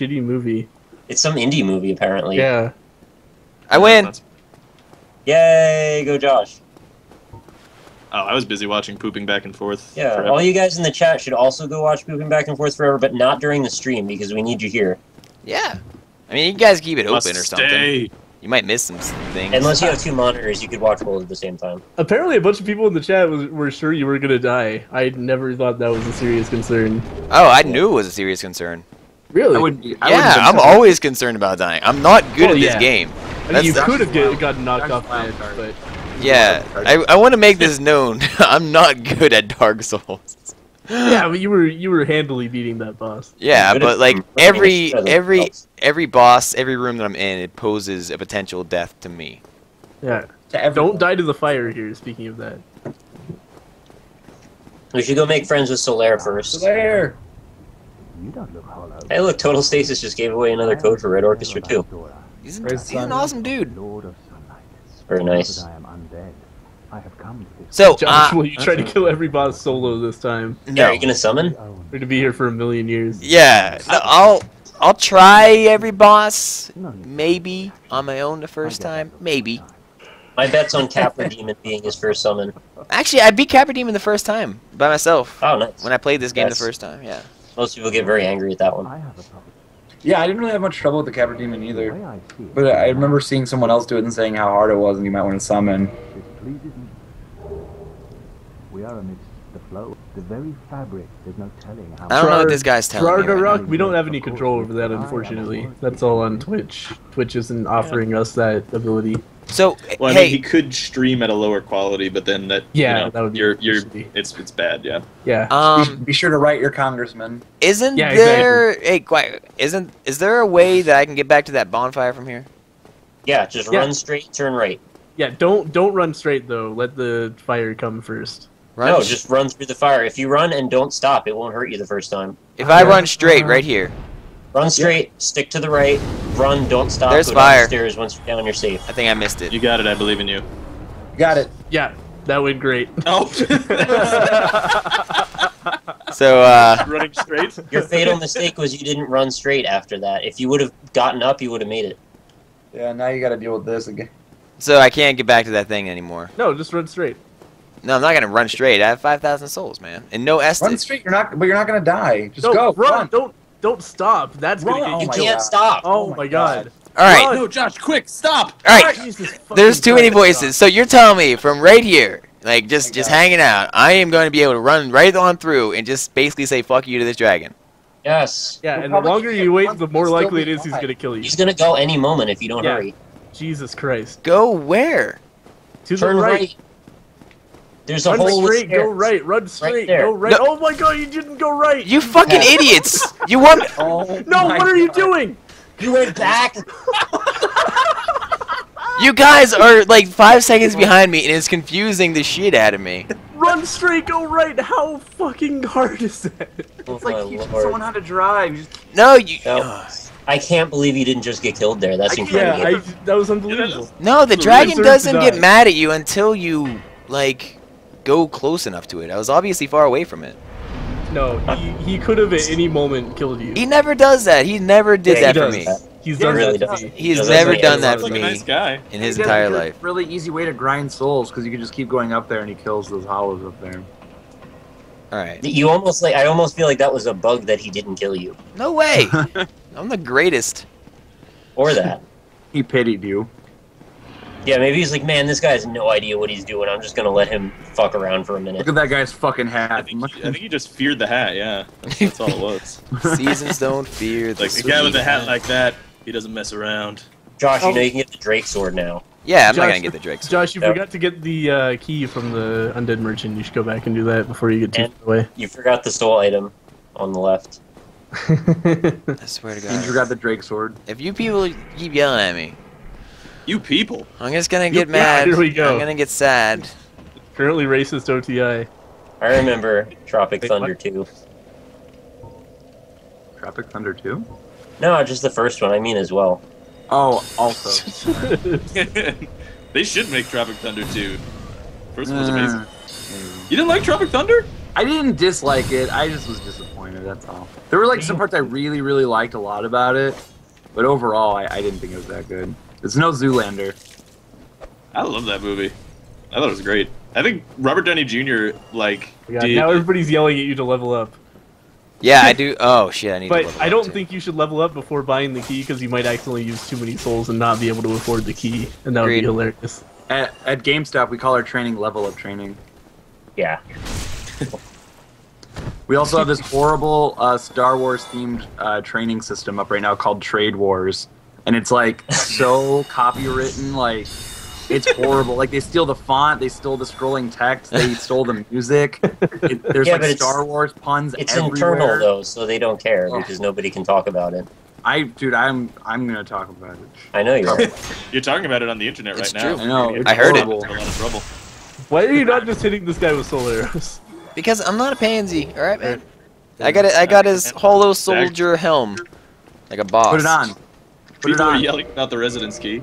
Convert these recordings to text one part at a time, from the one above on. shitty movie. It's some indie movie, apparently. Yeah. I win! Yay! Go Josh! Oh, I was busy watching Pooping Back and Forth. Yeah, forever. All you guys in the chat should also go watch Pooping Back and Forth Forever, but not during the stream, because we need you here. Yeah. I mean, you guys keep it open or something. You might miss some things. Unless you have two monitors, you could watch both at the same time. Apparently a bunch of people in the chat were sure you were going to die. I never thought that was a serious concern. Oh, I knew it was a serious concern. Really? Yeah, I'm always concerned about dying. I'm not good at this game. I mean, you could have gotten knocked off by it, but... Yeah, I want to make this known. I'm not good at Dark Souls. Yeah, but you were handily beating that boss. Yeah, but like every boss, every room that I'm in, it poses a potential death to me. Yeah. Don't die to the fire here. Speaking of that, we should go make friends with Solaire first. Solaire. Hey, look, Total Stasis just gave away another code for Red Orchestra 2. He's an awesome dude. Very nice. So, Josh, will you try to kill every boss solo this time? No. Are you gonna summon? We're gonna be here for a million years. Yeah, I'll try every boss, maybe on my own the first time, maybe. My bet's on Capra Demon being his first summon. Actually, I beat Capra Demon the first time by myself. Oh, nice. When I played this game the first time, yeah. Most people get very angry at that one. Yeah, I didn't really have much trouble with the Capra Demon either, but I remember seeing someone else do it and saying how hard it was, and you might want to summon. We are amidst the flow. The very fabric, there's no telling how. I don't know what this guy's telling me. Right. We don't have any control over that, unfortunately. That's all on Twitch. Twitch isn't offering us that ability. So, well, I mean, he could stream at a lower quality, but then that that would be it's bad, yeah. Yeah. Be sure to write your congressman. Isn't there is there a way that I can get back to that bonfire from here? Yeah, just run straight, turn right. Yeah, don't run straight though. Let the fire come first. Run. No, just run through the fire. If you run and don't stop, it won't hurt you the first time. If I run straight right here. Run straight, stick to the right, run, don't stop, go down the stairs. Once you're down, you're safe. I think I missed it. You got it, I believe in you. Got it. Yeah, that went great. Oh. So, running straight? Your fatal mistake was you didn't run straight after that. If you would have gotten up, you would have made it. Yeah, now you gotta deal with this again. So I can't get back to that thing anymore. No, just run straight. No, I'm not gonna run straight. I have 5,000 souls, man, and no Estus. Run straight. You're not gonna die. Just go. Run. Don't stop. That's gonna get you. You can't stop. Oh my god. All right. Run. No, Josh, quick, stop. All right. Jesus, there's too many voices. So you're telling me from right here, like just hanging out, I am going to be able to run right on through and just basically say fuck you to this dragon. Yes. Yeah. And the longer you wait, the more likely it is he's gonna kill you. He's gonna go any moment if you don't hurry. Jesus Christ. Go where? To the right. There's a hole straight, go right, run straight, go right. No. Oh my god, you didn't go right! You fucking idiots! You want no, what are you doing? You went back! You guys are like 5 seconds behind me and it's confusing the shit out of me. Run straight, go right! How fucking hard is that? It's like teaching someone how to drive. No, you... No. I can't believe you didn't just get killed there. That's incredible. Yeah, that was unbelievable. No, the dragon doesn't get mad at you until you, like... go close enough to it. I was obviously far away from it. No, he could have at any moment killed you. He never does that. He never did that for me. He's really done. He's never done that for me in his entire life. Really easy way to grind souls because you can just keep going up there and he kills those hollows up there. All right. You almost like I almost feel like that was a bug that he didn't kill you. No way. I'm the greatest. Or that. He pitied you. Yeah, maybe he's like, man, this guy has no idea what he's doing. I'm just gonna let him fuck around for a minute. Look at that guy's fucking hat. I think he just feared the hat, yeah. That's all it was. Seasons don't fear the Like, the guy with the hat like that, he doesn't mess around. Josh, you know you can get the Drake Sword now. Yeah, I'm not gonna get the Drake Sword. Josh, you forgot to get the key from the Undead Merchant. You should go back and do that before you get too far away. You forgot the soul item on the left. I swear to God. You forgot the Drake Sword. If you people keep yelling at me... You people. I'm just gonna get mad. Here we go. I'm gonna get sad. Currently racist OTI. I remember Tropic Thunder 2. Tropic Thunder 2? No, just the first one. I mean as well. Oh, also. They should make Tropic Thunder 2. First one was amazing. You didn't like Tropic Thunder? I didn't dislike it. I just was disappointed. That's all. There were like some parts I really, really liked a lot about it, but overall, I didn't think it was that good. There's no Zoolander. I love that movie. I thought it was great. I think Robert Downey Jr. like. Yeah, did... Now everybody's yelling at you to level up. Yeah, I do. Oh shit, I need. But to level I don't up, think you should level up before buying the key because you might accidentally use too many souls and not be able to afford the key, and that would be hilarious. At GameStop, we call our training level up training. Yeah. We also have this horrible Star Wars themed training system up right now called Trade Wars, and it's like so copywritten, like it's horrible. Like they steal the font, they stole the scrolling text, they stole the music. There's yeah, like Star Wars puns. It's everywhere. Internal though, so they don't care because nobody can talk about it. Dude, I'm gonna talk about it. I know you're. You're talking about it on the internet it's right true. Now. I know. It's I heard horrible. It. A lot of trouble. Why are you not just hitting this guy with Solaire? Because I'm not a pansy, all right, man. I got his hollow soldier helm, like a boss. Put it on. People are yelling about the Residence key.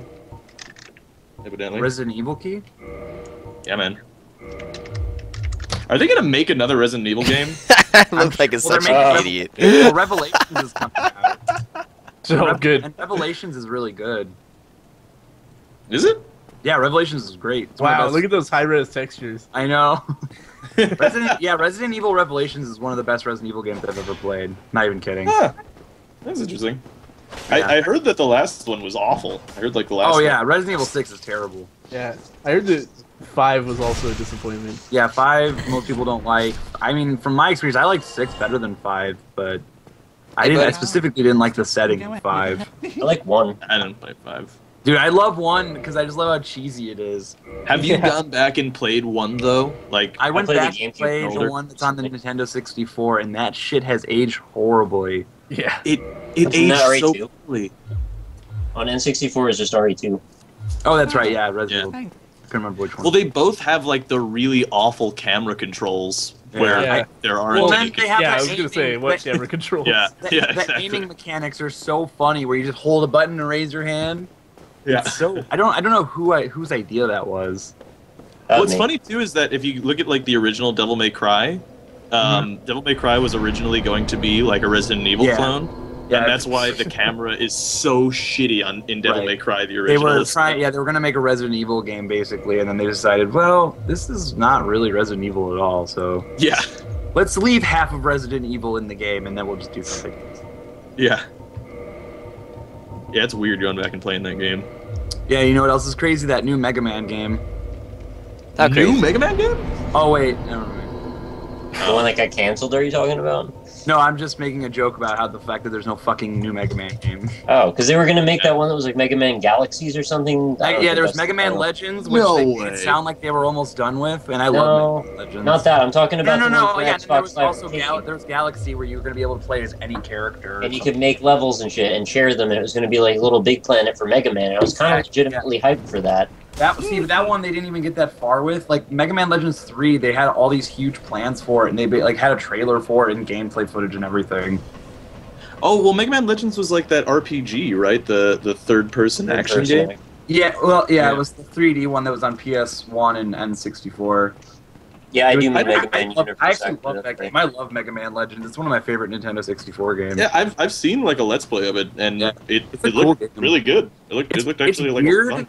Evidently. Resident Evil key? Yeah, man. Are they gonna make another Resident Evil game? I look like such an idiot. Well, Revelations is coming out. So good. And Revelations is really good. Is it? Yeah, Revelations is great. It's wow, look at those high-res textures. I know. Resident Evil Revelations is one of the best Resident Evil games I've ever played. Not even kidding. Huh. That's interesting. Yeah. I heard that the last one was awful. I heard like the last. Oh yeah, one. Resident Evil 6 is terrible. Yeah, I heard that 5 was also a disappointment. Yeah, 5 most people don't like. I mean, from my experience, I liked 6 better than 5, but I specifically didn't like the setting of 5. I like 1. I didn't play 5. Dude, I love 1 because I just love how cheesy it is. Have you gone back and played 1 though? Like I went back and played the one that's on the Nintendo 64, and that shit has aged horribly. Yeah, it aged so poorly. On N64 is just RE2. Oh, that's right. Yeah, Resident Evil. I can't remember which one. Well, they both have like the really awful camera controls. Where there aren't. Well, then they have I was gonna say what camera controls. Yeah, exactly. The aiming mechanics are so funny, where you just hold a button and raise your hand. Yeah. So I don't know whose idea that was. What's funny too is that if you look at like the original Devil May Cry, Devil May Cry was originally going to be like a Resident Evil clone, and that's why the camera is so shitty in Devil May Cry. The original. They were trying, they were gonna make a Resident Evil game basically, and then they decided, well, this is not really Resident Evil at all. So yeah, let's leave half of Resident Evil in the game, and then we'll just do something else. Yeah. Yeah, it's weird going back and playing that game. Yeah, you know what else is crazy? That new Mega Man game. That new Mega Man game? Oh, wait. Never mind. The one that got canceled, are you talking about? No, I'm just making a joke about how the fact that there's no fucking new Mega Man game. Oh, because they were going to make that one that was like Mega Man Galaxies or something? Yeah, there was Mega Man Legends, which they made sound like they were almost done with, and I love Mega Man Legends. Not that. I'm talking about there was Galaxy where you were going to be able to play as any character. And you could make levels and shit and share them, and it was going to be like Little Big Planet for Mega Man, and I was kind of legitimately hyped for that. That one they didn't even get that far with. Like Mega Man Legends 3, they had all these huge plans for it, and they like had a trailer for it and gameplay footage and everything. Oh well, Mega Man Legends was like that RPG, right? The third-person action game. Yeah, well, yeah, it was the 3D one that was on PS1 and N64. Yeah, I actually love that game. I love Mega Man Legends. It's one of my favorite Nintendo 64 games. Yeah, I've seen like a Let's Play of it, and it looked really good. It looked actually like fun.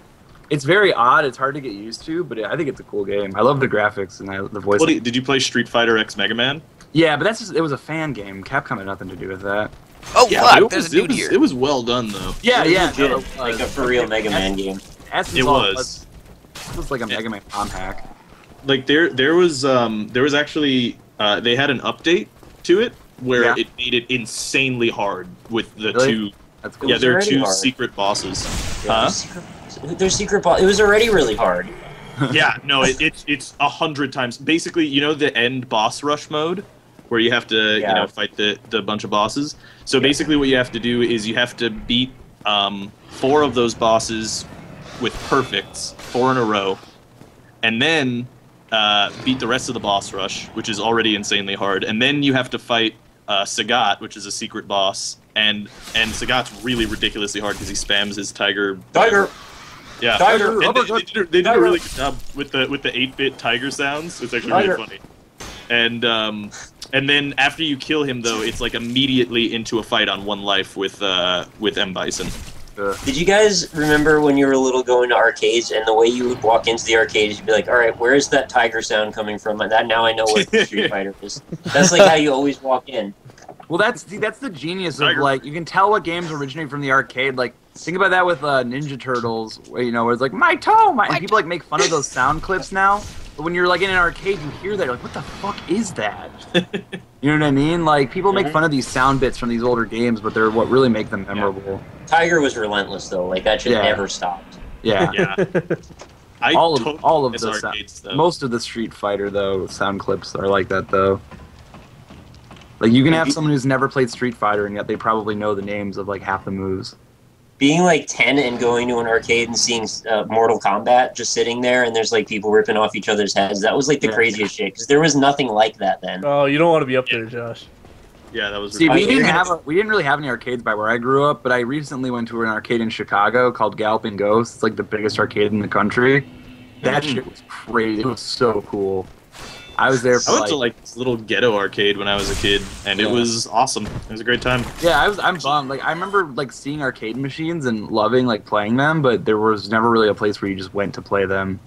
It's very odd. It's hard to get used to, but I think it's a cool game. I love the graphics and the voice. Well, did you play Street Fighter X Mega Man? Yeah, but it was a fan game. Capcom had nothing to do with that. Oh yeah, fuck! There's a dude here. It was well done though. Yeah, like a for real Mega Man game. It was. It was like a Mega Man ROM hack. Like there was actually they had an update to it where it made it insanely hard with the two. That's cool. Yeah, there are two secret bosses. Huh? Their secret boss. It was already really hard. Yeah, no, it's 100 times. Basically, you know the end boss rush mode, where you have to fight the bunch of bosses. So basically, what you have to do is you have to beat 4 of those bosses with perfects, 4 in a row, and then beat the rest of the boss rush, which is already insanely hard. And then you have to fight Sagat, which is a secret boss, and Sagat's really ridiculously hard because he spams his tiger. Yeah, Tiger. They did a really good job with the 8-bit tiger sounds. It's actually really funny. And then after you kill him, though, it's like immediately into a fight on one life with M. Bison. Did you guys remember when you were little going to arcades and the way you would walk into the arcades, you'd be like, all right, where is that tiger sound coming from? And that now I know what Street Fighter is. That's like how you always walk in. Well, that's the genius of, like, you can tell what games originate from the arcade. Like, think about that with Ninja Turtles, where, you know, where it's like, my toe, my... And people, like, make fun of those sound clips now. But when you're, like, in an arcade, you hear that, you're like, what the fuck is that? You know what I mean? Like, people make fun of these sound bits from these older games, but they're what really make them memorable. Yeah. Tiger was relentless, though. Like, that shit never stopped. Yeah. All of the arcades, most of the Street Fighter, though, sound clips are like that, though. Like, you can have someone who's never played Street Fighter, and yet they probably know the names of, like, half the moves. Being, like, 10 and going to an arcade and seeing Mortal Kombat just sitting there, and there's, like, people ripping off each other's heads, that was, like, the craziest shit, because there was nothing like that then. Oh, you don't want to be up there, Josh. Yeah, that was... See, we didn't really have any arcades by where I grew up, but I recently went to an arcade in Chicago called Galloping Ghost. It's, like, the biggest arcade in the country. That shit was crazy. It was so cool. I was there for, I went to, like, this little ghetto arcade when I was a kid, and it was awesome. It was a great time. Yeah, I'm bummed. Like, I remember, like, seeing arcade machines and loving, like, playing them, but there was never really a place where you just went to play them,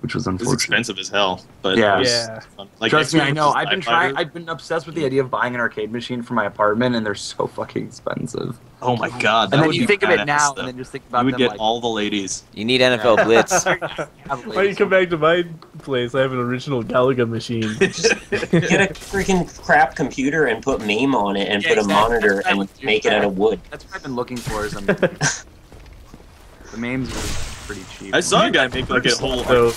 which was unfortunate. It was expensive as hell, but it was fun. Like, trust me, I know. I've been obsessed with the idea of buying an arcade machine for my apartment, and they're so fucking expensive. Oh my god! That and then you think of it now, and then just think about. You would get like, all the ladies. You need NFL Blitz. Why don't you come back to my place? I have an original Galaga machine. Just get a freaking crap computer and put MAME on it, and put a monitor and make it out of wood. That's what I've been looking for. Is the MAMEs were pretty cheap. I saw a guy make like a whole.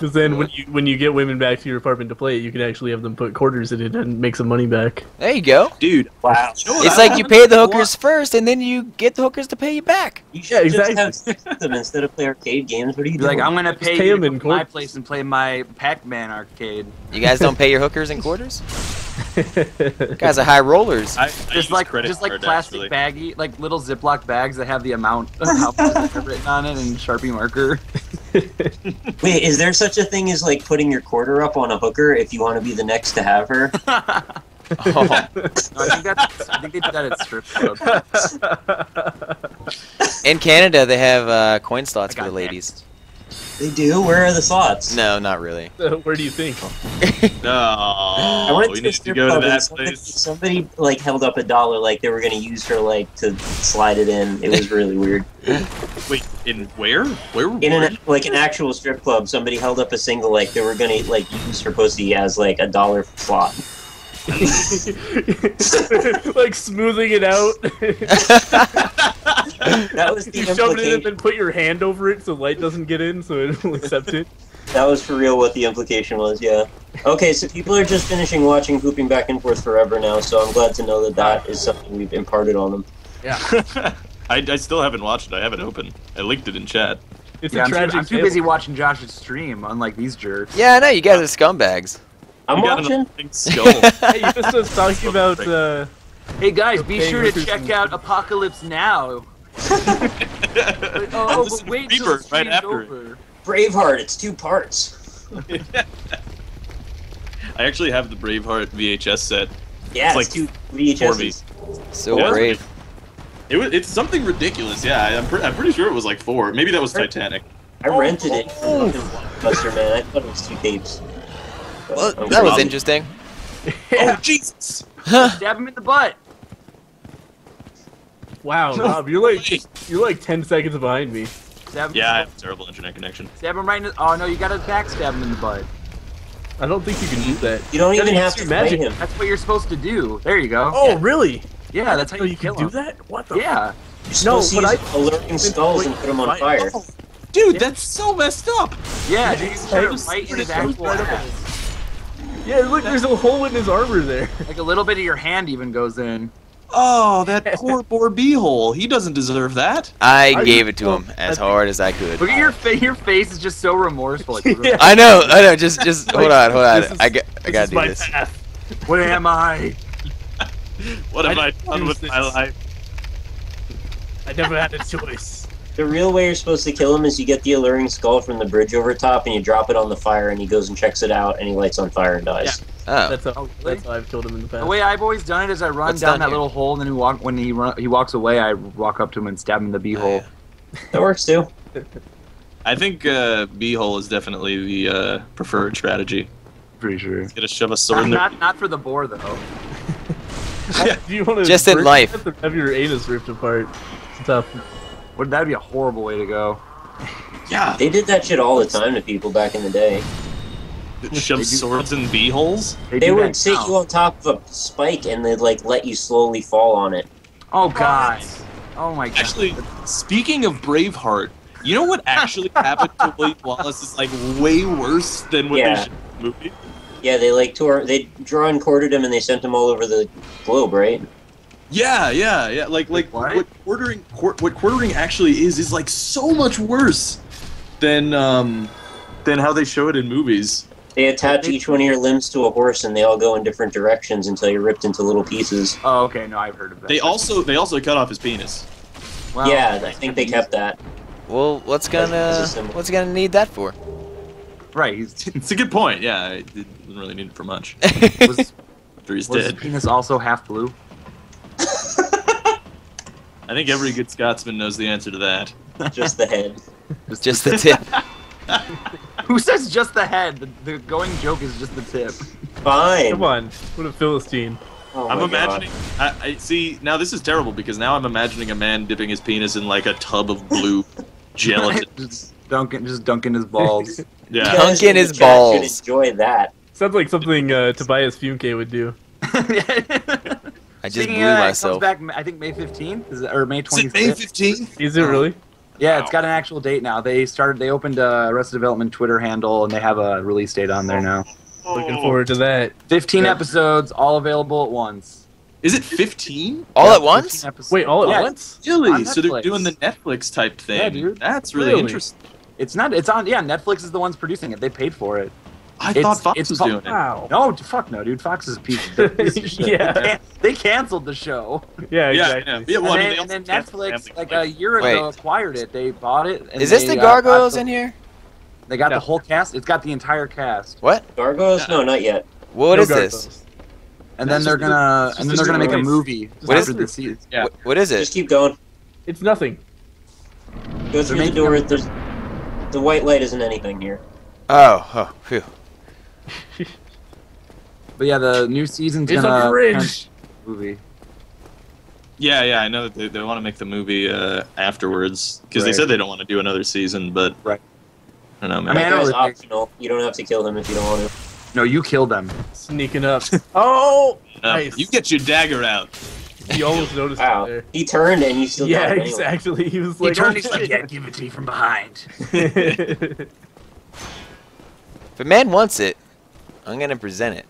Because then when you get women back to your apartment to play it, you can actually have them put quarters in it and make some money back. There you go. Dude, wow. It's like you pay the hookers first, and then you get the hookers to pay you back. You should just have sex with them instead of play arcade games. What are you doing? Like, I'm going to pay you in my place and play my Pac-Man arcade. You guys don't pay your hookers in quarters? You guys are high rollers. Just like plastic baggy, like little Ziploc bags that have the amount of alphabet written on it and Sharpie marker. Wait, is there such a thing as like putting your quarter up on a hooker if you want to be the next to have her? No, I think they did that at strip clubs. In Canada, they have coin slots for the ladies. They do? Where are the slots? No, not really. Where do you think? No, I wanted we need to go to that place. Somebody like held up $1 like they were going to use her like to slide it in. It was really weird. Wait, in where? Where? In an actual strip club, somebody held up a single like they were going to like use her pussy as like $1 slot. Like smoothing it out. That was the implication. You shoved it in and then put your hand over it so light doesn't get in, so it will accept it. That was for real what the implication was, yeah. Okay, so people are just finishing watching Pooping Back and Forth Forever now, so I'm glad to know that that is something we've imparted on them. Yeah. I still haven't watched it. I have it open. I linked it in chat. It's a tragic I'm too busy watching Josh's stream, unlike these jerks. Yeah, I know. You guys are scumbags. I'm watching. Hey, you just was talking about. Hey guys, be sure to check out Apocalypse Now. But wait till the stream's over. Braveheart, it's 2 parts. I actually have the Braveheart VHS set. Yeah, it's like 2 VHSs. So brave. It's something ridiculous. Yeah, I'm pretty sure it was like 4. Maybe that was Titanic. I rented it from Blockbuster, man. I thought it was 2 tapes. Well, that was interesting. Yeah. Oh, Jesus! Stab him in the butt! Wow, Rob, you're like 10 seconds behind me. Yeah, I have a terrible internet connection. Stab him right in the... Oh, no, you gotta backstab him in the butt. I don't think you can do that. You don't even have to magic him. That's what you're supposed to do. There you go. Oh, really? Yeah, that's how you kill him. You can do that? What the... Yeah. No, but I... alerting skulls and put them on fire. Oh, dude, that's so messed up! Yeah, dude, you right in his actual ass. Yeah, look, there's a hole in his armor there. Like a little bit of your hand even goes in. Oh, that poor B-hole. He doesn't deserve that. I gave it to him as hard as I could. Look at your face is just so remorseful. Like, I know. Just hold on. I gotta do this. Path. Where am I? What have I done with my life? I never had a choice. The real way you're supposed to kill him is you get the alluring skull from the bridge over top and you drop it on the fire and he goes and checks it out and he lights on fire and dies. Yeah. Oh. That's how I've killed him in the past. The way I've always done it is I run down that little hole and then when he walks away, I walk up to him and stab him in the beehole. Yeah. That works too. I think beehole is definitely the preferred strategy. Pretty sure. He's gonna shove a sword in there. Not for the boar though. Yeah. Do you want to just in life. Have your anus ripped apart. It's tough. Would that be a horrible way to go? Yeah, they did that shit all the time to people back in the day. Shove swords in beeholes. They would sit you on top of a spike and they'd like let you slowly fall on it. Oh god! Oh my god! Actually, speaking of Braveheart, you know what actually happened to William Wallace is like way worse than what they should in the movie. Yeah, they like they drawn and quartered him and they sent him all over the globe, right? Yeah. Like what quartering actually is like so much worse than how they show it in movies. They attach each one of your limbs to a horse, and they all go in different directions until you're ripped into little pieces. Oh, okay, no, I've heard of that. They also cut off his penis. Wow. Yeah, I think they kept that. Well, what's gonna need that for? Right, it's a good point. Yeah, I didn't really need it for much. was his penis also half blue? I think every good Scotsman knows the answer to that. Just the head. Just the tip. Who says just the head? The going joke is just the tip. Fine. Come on. What a Philistine. Oh, I'm imagining... I see, now this is terrible because now I'm imagining a man dipping his penis in like a tub of blue gelatin. Just dunking his balls. Yeah. Dunking his balls. You could enjoy that. Sounds like something Tobias Fumke would do. I just blew myself. Comes back, I think May 15th or May 26th. Is it May 15th? Is it really? Yeah, it's got an actual date now. They opened a Arrested Development Twitter handle and they have a release date on there now. Looking forward to that. 15 episodes, all available at once. Is it 15? All at once? Wait, all at once? Really? So they're doing the Netflix type thing. Yeah, dude. That's really interesting. It's on Netflix is the ones producing it. They paid for it. I thought Fox was doing it. Wow. No, fuck no, dude. Fox is a piece of shit. Yeah. They canceled the show. Yeah, exactly. Yeah, and then Netflix, like a year ago, acquired it. They bought it. And is this the Gargoyles in here? They got the whole cast. It's got the entire cast. What? Gargoyles? No, not yet. What is this? And then they're gonna make a movie. What is this? Yeah. What is it? Just keep going. It's nothing. Go through the door. The white light isn't anything here. Oh, phew. But yeah, the new season's gonna movie. Yeah, I know that they want to make the movie afterwards because they said they don't want to do another season, but I don't know, man. I mean, it's optional. You don't have to kill them if you don't want to. No, you kill them. Sneaking up. Oh, nice. You get your dagger out. You almost noticed. Wow. There. He turned and you still. Yeah, died exactly. Anyway. He was like, he's like, yeah, give it to you from behind. If a man wants it, I'm gonna present it.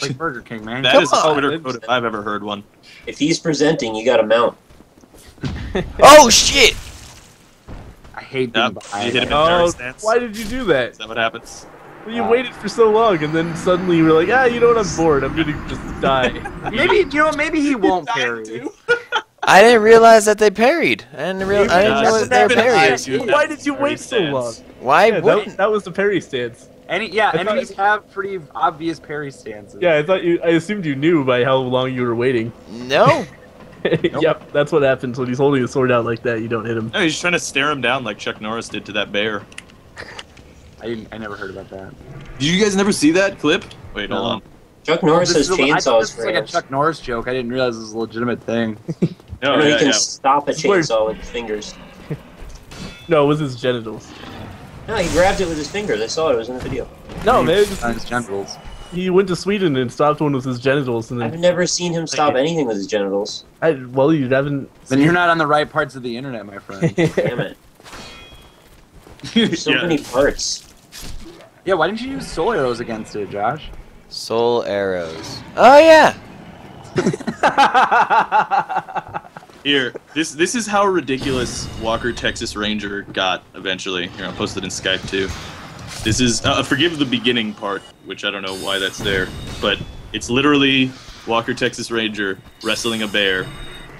Like Burger King, man. That is a Twitter code if I've ever heard one. If he's presenting, you gotta mount. Oh shit! I hate that. Why did you do that? Is that what happens? Well, you waited for so long, and then suddenly you were like, ah, you know what? I'm bored. I'm gonna just die. maybe he won't parry. I didn't realize that they parried. I didn't realize that they parried. Why did you wait so long? Why? Yeah, that was the parry stance. Enemies have pretty obvious parry stances. Yeah, I assumed you knew by how long you were waiting. No. Yep, that's what happens when he's holding a sword out like that. You don't hit him. No, he's trying to stare him down like Chuck Norris did to that bear. I never heard about that. Did you guys never see that clip? Wait, hold on. Chuck Norris has chainsaws. I thought this was like a Chuck Norris joke. I didn't realize it was a legitimate thing. No, he can stop a chainsaw with his fingers. No, it was his genitals. No, he grabbed it with his fingers. I saw it. It was in the video. No, man. His genitals. He went to Sweden and stopped one with his genitals. And then... I've never seen him stop anything with his genitals. Well, you haven't... Then you're not on the right parts of the internet, my friend. Damn it. There's so many parts. Yeah, why didn't you use soul arrows against it, Josh? Soul arrows. Oh, yeah! Here, this is how ridiculous Walker Texas Ranger got eventually. Here, I'll post it in Skype too. This is forgive the beginning part, which I don't know why that's there, but it's literally Walker Texas Ranger wrestling a bear,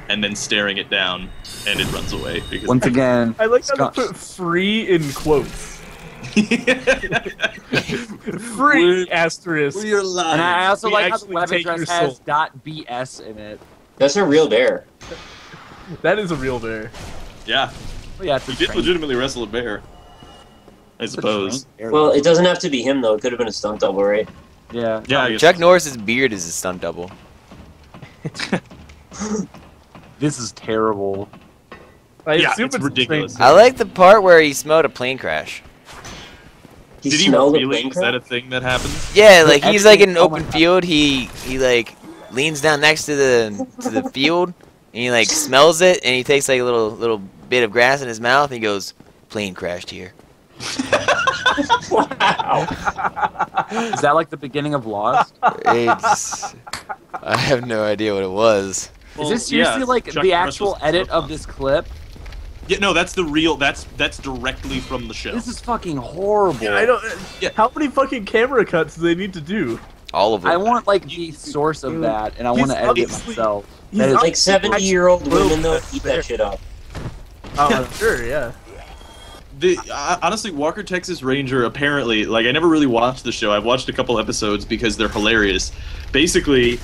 and then staring it down, and it runs away. Because once again, I like how they put free in quotes. Free asterisk. We're alive. And I also like how the web address has .bs in it. That's a real bear. That is a real bear. Yeah. Well, yeah, he did legitimately wrestle a bear, I suppose. Well, it doesn't have to be him, though. It could have been a stunt double, right? Yeah. Yeah. Chuck Norris's beard is a stunt double. This is terrible. Yeah, it's ridiculous. I like the part where he smelled a plane crash. Did he really? Is that a thing that happens? Yeah, like he's like in an open field. He like leans down next to the field, and he like smells it, and he takes like a little bit of grass in his mouth, and he goes, "Plane crashed here." Wow. Is that like the beginning of Lost? I have no idea what it was. Well, is this usually like Chuck the actual Russell's edit of this clip? Yeah, no, that's the real. That's directly from the show. This is fucking horrible. Yeah, I don't. Yeah. How many fucking camera cuts do they need to do? All of them. I want like the source of that, and I want to edit myself. That is like 70-year-old women though eat that shit up. Oh, sure, yeah. Honestly, Walker Texas Ranger, apparently, like, I never really watched the show. I've watched a couple episodes because they're hilarious. Basically,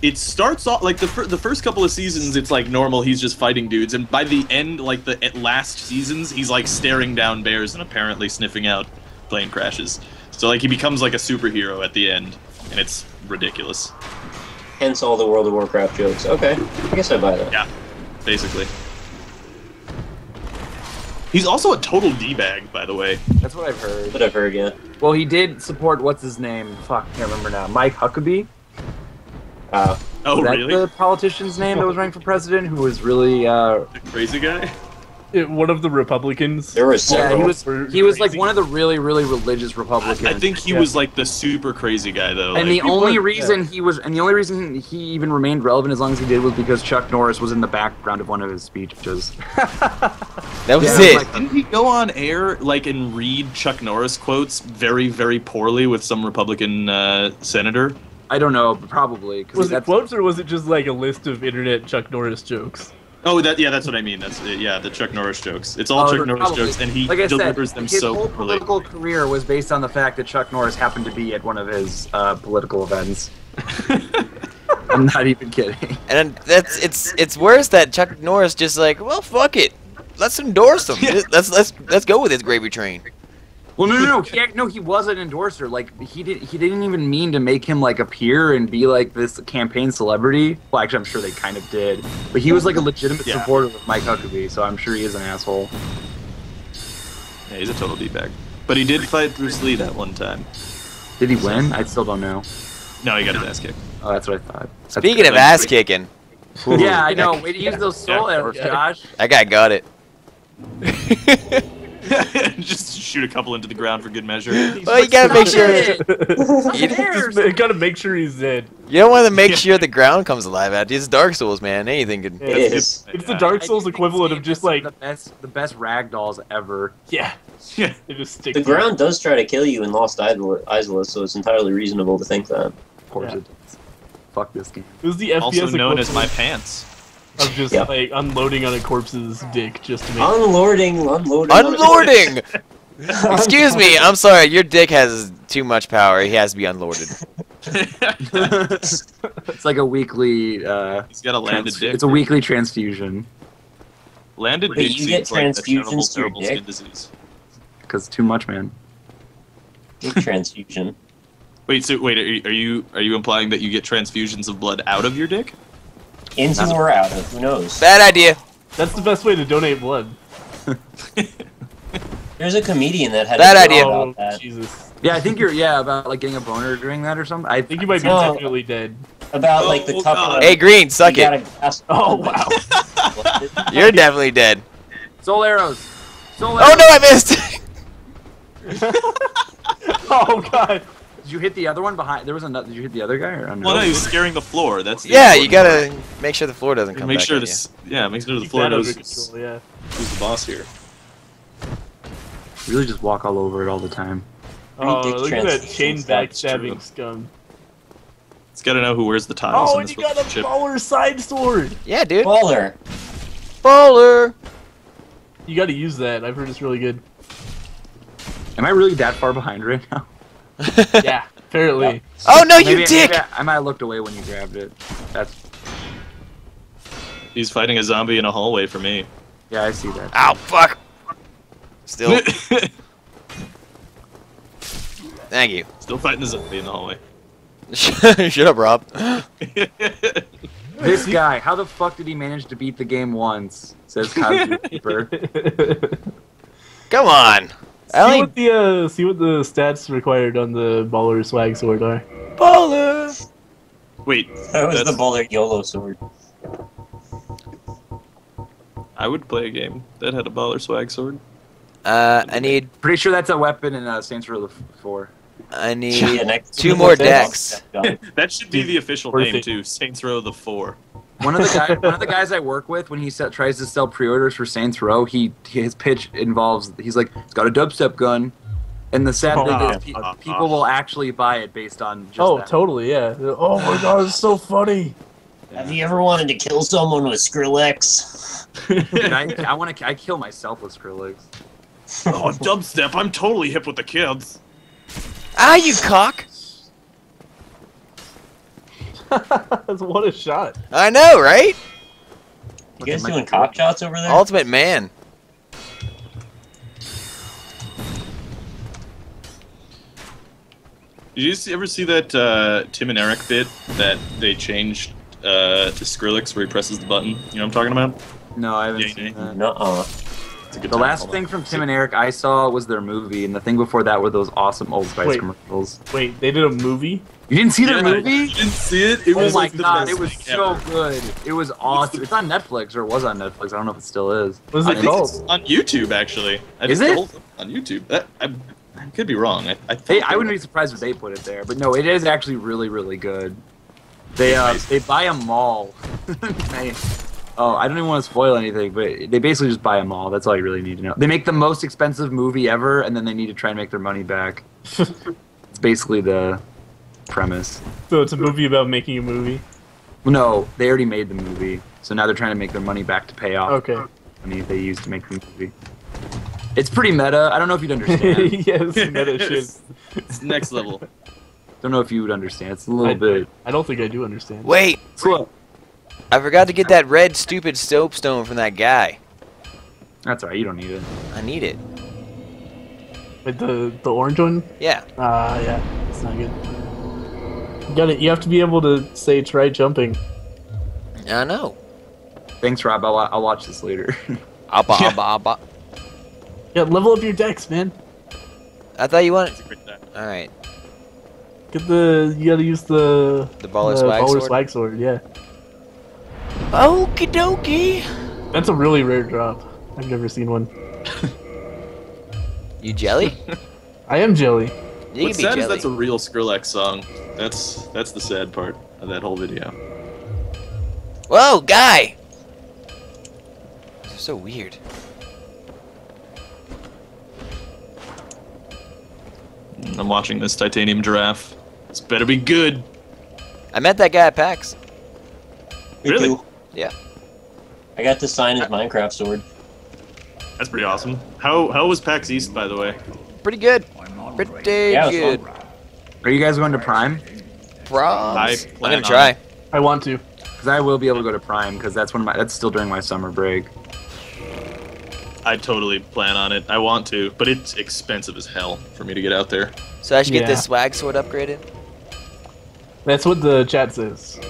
it starts off, like, the first couple of seasons, it's, like, normal. He's just fighting dudes. And by the end, like, the last seasons, he's, like, staring down bears and apparently sniffing out plane crashes. So, like, he becomes, like, a superhero at the end. And it's ridiculous. Hence all the World of Warcraft jokes. Okay. I guess I buy that. Yeah. Basically. He's also a total d-bag, by the way. That's what I've heard. What I've heard, yeah. Well, he did support what's his name? Fuck, I can't remember now. Mike Huckabee. Oh, really? Is that the politician's name that was running for president, who was really the crazy guy? One of the Republicans. There was several. Yeah, he was like one of the really, really religious Republicans. I think he was like the super crazy guy, though. And like, the only reason he even remained relevant as long as he did was because Chuck Norris was in the background of one of his speeches. That was it. Like, didn't he go on air like and read Chuck Norris quotes very, very poorly with some Republican senator? I don't know, but probably. Was it quotes or was it just like a list of internet Chuck Norris jokes? Oh, that's what I mean. That's the Chuck Norris jokes. It's all Chuck Norris jokes, and he delivers them so poorly. His whole political career was based on the fact that Chuck Norris happened to be at one of his political events. I'm not even kidding. And it's worse that Chuck Norris just like, well, fuck it, let's endorse him. Yeah. Let's go with his gravy train. Well, no, he was an endorser. Like he didn't even mean to make him like appear and be like this campaign celebrity. Well, actually, I'm sure they kind of did, but he was like a legitimate supporter of Mike Huckabee, so I'm sure he is an asshole. Yeah, he's a total d-bag. But he did fight Bruce Lee that one time. Did he win? I still don't know. No, he got his ass kicked. Oh, that's what I thought. Speaking of ass kicking, yeah, I know. Way to use those soul arrows, Josh. That guy got it. Just shoot a couple into the ground for good measure. Well, you gotta make sure. You gotta make sure he's dead. You don't want to make sure the ground comes alive after. It's Dark Souls, man. Anything could. It is. It's the Dark Souls equivalent of just like the best ragdolls ever. Yeah. Yeah. It just sticks. The ground does try to kill you in Lost Isolus, so it's entirely reasonable to think that. Of course it does. Fuck this game. It was the FPS also known as my pants. Of just like unloading on a corpse's dick just to make unloading. Excuse me, I'm sorry. Your dick has too much power. He has to be unloaded. It's like a weekly. He's got a landed dick. It's a weekly transfusion. Landed dick. You get transfusions like to your dick because too much, man. Dick transfusion. Wait, so are you implying that you get transfusions of blood out of your dick? Into or out of, who knows? Bad idea. That's the best way to donate blood. There's a comedian that had a bad idea about that. Jesus. Yeah, I think you're about like getting a boner during that or something. I think you might be technically dead. About like the cup. Hey, Green, suck it. Oh wow. You're definitely dead. Soul arrows. Soul arrows. Oh no, I missed. Oh god. Did you hit the other one behind? There was another. Did you hit the other guy? Or no, he was scaring the floor. That's you gotta make sure the floor doesn't come back at you. Yeah, make sure the floor doesn't. Who's the boss here? Really, just walk all over it all the time. Oh, look at that chain backstabbing scum. It's got to know who wears the tiles. Oh, and you got a baller side sword. Yeah, dude. Baller. Baller. You got to use that. I've heard it's really good. Am I really that far behind right now? Yeah, apparently. Yeah. Oh no, you dick! I might have looked away when you grabbed it. That's. He's fighting a zombie in a hallway for me. Yeah, I see that. Ow, fuck! Still. Thank you. Still fighting a zombie in the hallway. Shut up, Rob. This guy, how the fuck did he manage to beat the game once? Says Capra. Come on. See what the stats required on the baller swag sword are. Baller. Wait, that was the baller YOLO sword. I would play a game that had a baller swag sword. I need. Pretty sure that's a weapon in Saints Row the Four. I need two more decks. That should be the official name too. Saints Row the Four. One of the guys I work with, when he tries to sell pre-orders for Saints Row, his pitch involves, he's like, it's got a dubstep gun, and the sad thing is people will actually buy it based on just that. Totally, yeah. Oh my god, it's so funny. Have you ever wanted to kill someone with Skrillex? Dude, I kill myself with Skrillex. Oh, dubstep, I'm totally hip with the kids. Ah, you cock! What a shot. I know, right? You guys doing cop shots over there? Ultimate man. Did you ever see that Tim and Eric bit that they changed to Skrillex where he presses the button? You know what I'm talking about? No, I haven't seen that. Nuh-uh. The last thing from Tim and Eric I saw was their movie, and the thing before that were those awesome Old Spice commercials. Wait, they did a movie? You didn't see their movie? You didn't see it? It was like, God, it was so good. It was awesome. It's on Netflix, or it was on Netflix. I don't know if it still is. What is it called? It's on YouTube, actually. Is it? On YouTube. I could be wrong. I wouldn't be surprised if they put it there, but no, it is actually really, really good. They buy a mall. Nice. Oh, I don't even want to spoil anything, but they basically just buy them all. That's all you really need to know. They make the most expensive movie ever, and then they need to try and make their money back. It's basically the premise. So it's a movie about making a movie? No, they already made the movie, so now they're trying to make their money back to pay off the money they used to make the movie. It's pretty meta. I don't know if you'd understand. Yeah, it's meta shit. It's next level. Don't know if you would understand. It's a little bit... I don't think I do understand. Wait! Slow. I forgot to get that red stupid soapstone from that guy. That's alright, you don't need it. I need it. Wait, the orange one? Yeah. Yeah, it's not good. You got it. You have to be able to say try jumping. I know. Thanks, Rob. I'll watch this later. Abba. Yeah, level up your decks, man. I thought you wanted. All right. Get the. You gotta use the. The baller swag sword. Yeah. Okie dokie. That's a really rare drop. I've never seen one. You jelly? I am jelly. What's sad is that's a real Skrillex song. That's the sad part of that whole video. Whoa, guy! This is so weird. I'm watching this Titanium Giraffe. This better be good. I met that guy at PAX. Really? Yeah. I got to sign his Minecraft sword. That's pretty awesome. How was PAX East, by the way? Pretty good. Pretty good. Are you guys going to Prime? I'm gonna try. I want to. Because I will be able to go to Prime, because that's still during my summer break. I totally plan on it. I want to, but it's expensive as hell for me to get out there. So I should get this swag sword upgraded? That's what the chat says.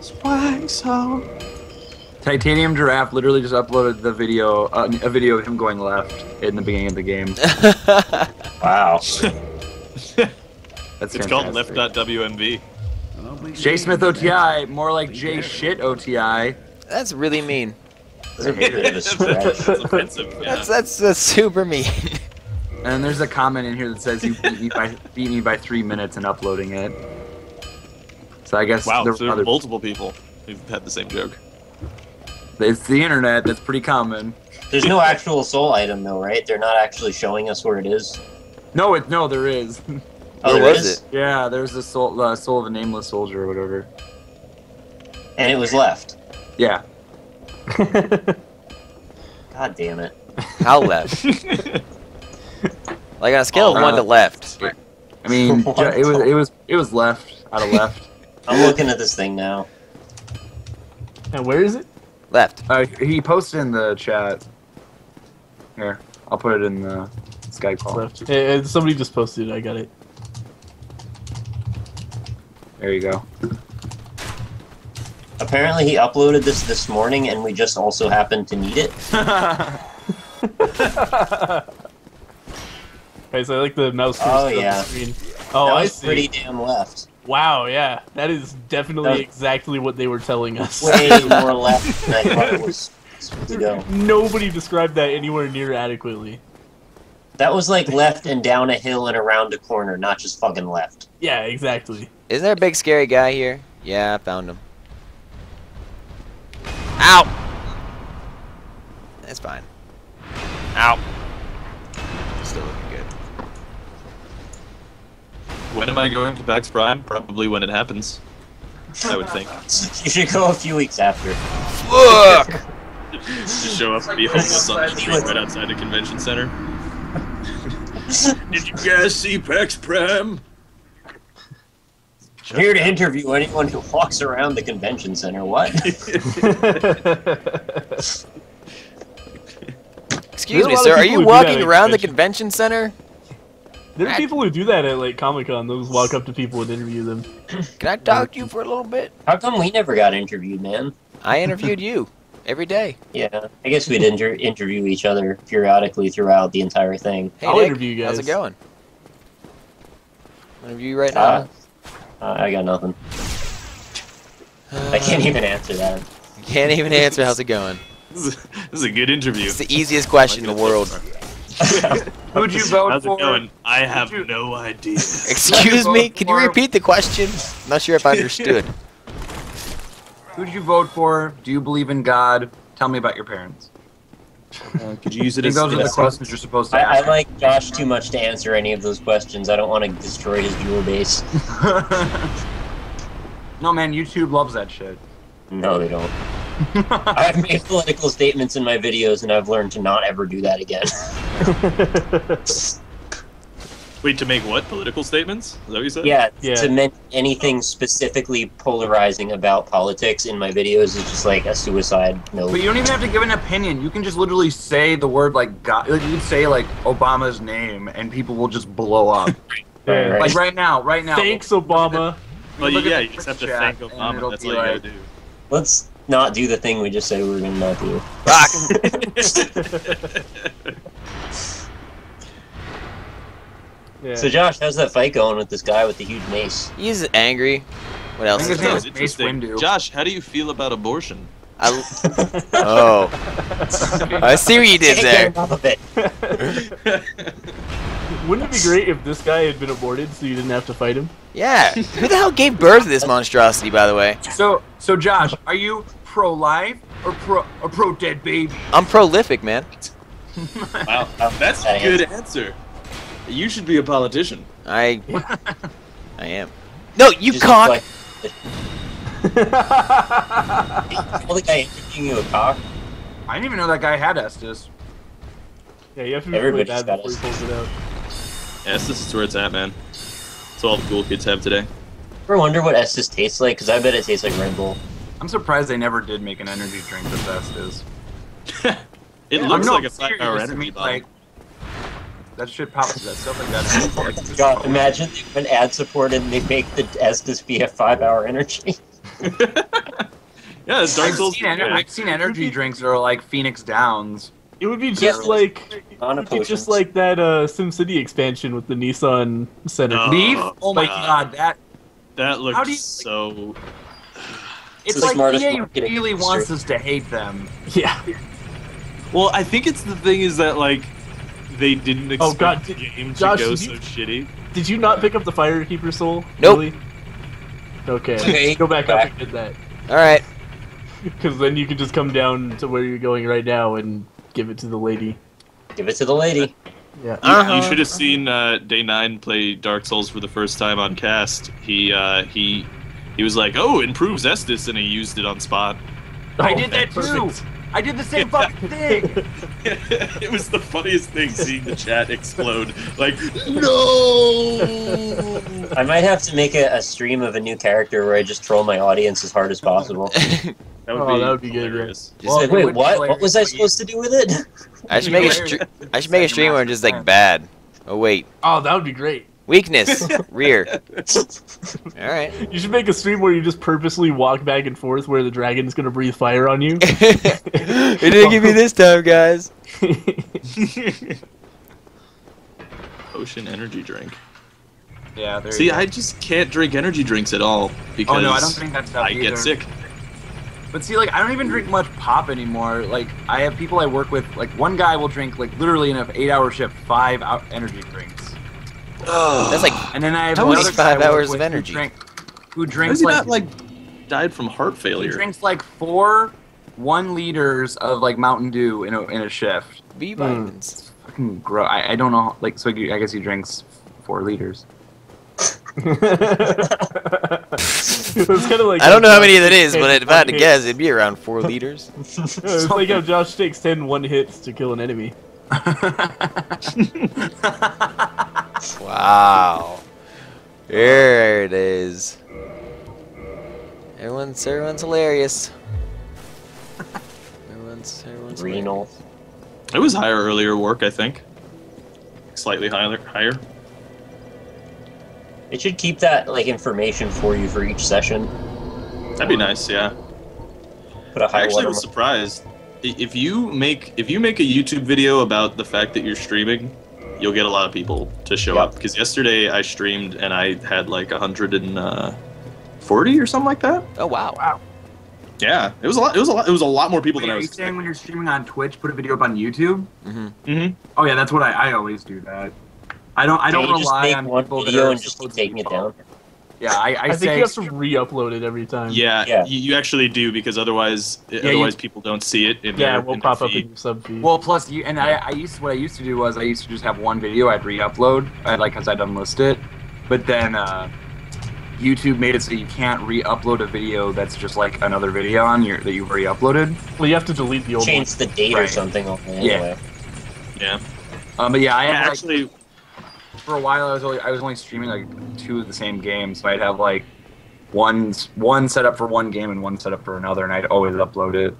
Swag so. Titanium Giraffe literally just uploaded the video, a video of him going left in the beginning of the game. Wow. That's fantastic. It's called left.wmv. J Smith OTI, more like J Shit OTI. That's really mean. That's offensive. Yeah. That's super mean. And there's a comment in here that says you beat me by 3 minutes in uploading it. So I guess there are multiple people who've had the same joke. It's the internet. That's pretty common. There's no actual soul item, though, right? They're not actually showing us where it is. No, there is. Where was it? Yeah, there's the soul of a nameless soldier or whatever. And it was left. Yeah. God damn it. How left? Like on a scale of 1 to left. I mean, it was left out of left. I'm looking at this thing now. And where is it? Left. He posted in the chat. Here, I'll put it in the Skype call. Left. Hey, somebody just posted it. I got it. There you go. Apparently he uploaded this morning, and we just also happened to need it. Okay, so I like the mouse cursor on the screen. Oh, that was pretty damn left. Wow, yeah. That is definitely exactly what they were telling us. Way more left than I thought it was supposed to go. Nobody described that anywhere near adequately. That was like left and down a hill and around a corner, not just fucking left. Yeah, exactly. Isn't there a big scary guy here? Yeah, I found him. Ow! That's fine. Ow. Still looking good. When am I going to PAX Prime? Probably when it happens, I would think. You should go a few weeks after. Fuck! Just show up and be homeless on the street right outside the convention center. Did you guys see PAX Prime? I'm here to interview anyone who walks around the convention center. What? Excuse me, sir. Are you walking around the convention center? There are people who do that at like Comic-Con. They'll just walk up to people and interview them. Can I talk to you for a little bit? How come we never got interviewed, man? I interviewed you every day. Yeah, I guess we'd interview each other periodically throughout the entire thing. Hey, I'll interview you guys. How's it going? Interview you right now. I got nothing. I can't even answer that. You can't even answer. How's it going? This is a good interview. It's the easiest question in the world. Who'd you vote for? I have no idea. Excuse me? Can you repeat the question? I'm not sure if I understood. Who'd you vote for? Do you believe in God? Tell me about your parents. Could you use it as those are the questions you're supposed to ask? I like Josh too much to answer any of those questions. I don't want to destroy his jewel base. No, man, YouTube loves that shit. No, they don't. I've made political statements in my videos, and I've learned to not ever do that again. Wait, to make what? Political statements? Is that what you said? Yeah, yeah. To mention anything specifically polarizing about politics in my videos is just like a suicide note. But you don't even have to give an opinion. You can just literally say the word like God. You can say like Obama's name, and people will just blow up. Right. Like right now. Thanks, Obama. Well, yeah, you just have to thank Obama. That's all you gotta do. Let's not do the thing we just said we were gonna not do. Yeah. So Josh, how's that fight going with this guy with the huge mace? He's angry. What else? Is interesting. Josh, how do you feel about abortion? I see what you did there. Wouldn't it be great if this guy had been aborted so you didn't have to fight him? Yeah. Who the hell gave birth to this monstrosity, by the way? So Josh, are you pro-life or pro dead baby? I'm prolific, man. Wow, that's a good answer. You should be a politician. I am. No, you cock! Like... Well, the guy interviewing you a cock? I didn't even know that guy had Estus. Yeah, you have to be really bad before he pulls it out. Estus is where it's at, man. That's all the cool kids have today. Ever wonder what Estus tastes like? Because I bet it tastes like Red Bull. I'm surprised they never did make an energy drink with Estus. It looks like a 5-hour energy bottle. Like, that shit pops. That stuff like that. God, imagine they've been ad-supported and they make the Estus be a 5-hour energy. Yeah, it's Dark Souls. I've seen energy drinks that are like Phoenix Downs. It would be just like that SimCity expansion with the Nissan Senate. Leaf? Oh my god, that looks so. It's like EA really wants us to hate them. Yeah. Well, I think it's the thing is that like. They didn't expect the game to go so shitty. Did you not pick up the Firekeeper soul? Nope. Really? Okay, go back up and get that. Alright. Because then you can just come down to where you're going right now and give it to the lady. Yeah. You should have seen Day9 play Dark Souls for the first time on cast. He was like, oh, improves Estus, and he used it on spot. Oh, I did that too! I did the same fucking thing! It was the funniest thing, seeing the chat explode. Like, no! I might have to make a stream of a new character where I just troll my audience as hard as possible. That would be hilarious. Good. Well, like, wait, what? What was I supposed to do with it? I should make a stream where I'm just like, bad. Oh, wait. Oh, that would be great. Weakness. Rear. Alright. You should make a stream where you just purposely walk back and forth where the dragon's gonna breathe fire on you. It didn't give me this time, guys. Potion energy drink. Yeah, there you go. I just can't drink energy drinks at all because I don't drink that stuff either. I get sick. But see, like, I don't even drink much pop anymore. Like, I have people I work with, like, one guy will drink, like, literally in an 8-hour shift, 5 energy drinks. That's like, and then I have 25 hours of energy. Who drinks like, died from heart failure. Who drinks like 4 1-liters of like Mountain Dew in a shift. B vitamins. Fucking gross. I don't know. Like, so I guess he drinks 4 liters. Like, I don't know how many that is, but if I had to guess, it'd be around 4 liters. It's like how Josh takes 10 one-hits to kill an enemy. Wow. There it is. Everyone's hilarious. Everyone's renal. Hilarious. It was higher earlier, work, I think. Slightly higher. It should keep that like information for you for each session. That'd be nice, yeah. I actually was surprised. If you make a YouTube video about the fact that you're streaming, you'll get a lot of people to show up. Because yesterday I streamed and I had like 140 or something like that. Oh wow! Wow. Yeah, it was a lot. It was a lot more people than I was. Are you saying when you're streaming on Twitch, put a video up on YouTube? Mm-hmm. Mm-hmm. Oh yeah, that's what I always do that. I don't rely on people that are just taking it down. Yeah, I think you have to re-upload it every time. Yeah. You actually do, because otherwise people don't see it. Yeah, it will pop up in your sub feed. Well, plus what I used to do was I used to just have one video I'd re-upload, like because I'd unlist it, but then YouTube made it so you can't re-upload a video that's just like another video on your that you've re-uploaded. Well, you have to delete the old one. Change the date or something. Anyway. Yeah. But yeah, I actually. For a while, I was only streaming like 2 of the same games, so I'd have like one set up for one game and one set up for another, and I'd always upload it.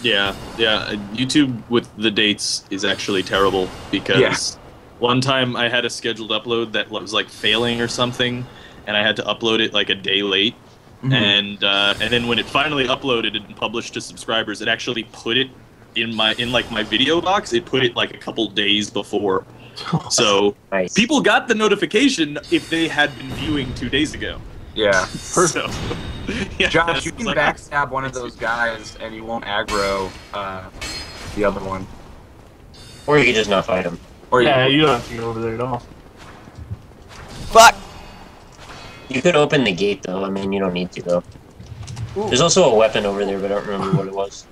Yeah. YouTube with the dates is actually terrible because one time I had a scheduled upload that was like failing or something, and I had to upload it like a day late. Mm-hmm. And then when it finally uploaded and published to subscribers, it actually put it in my video box, it put it like a couple days before. So nice. People got the notification if they had been viewing 2 days ago. Yeah. So, yeah. Josh, you can backstab one of those guys and he won't aggro the other one. Or you can just not fight him. Or you don't have to go over there at all. Fuck! You could open the gate though, I mean you don't need to though. Ooh. There's also a weapon over there, but I don't remember what it was.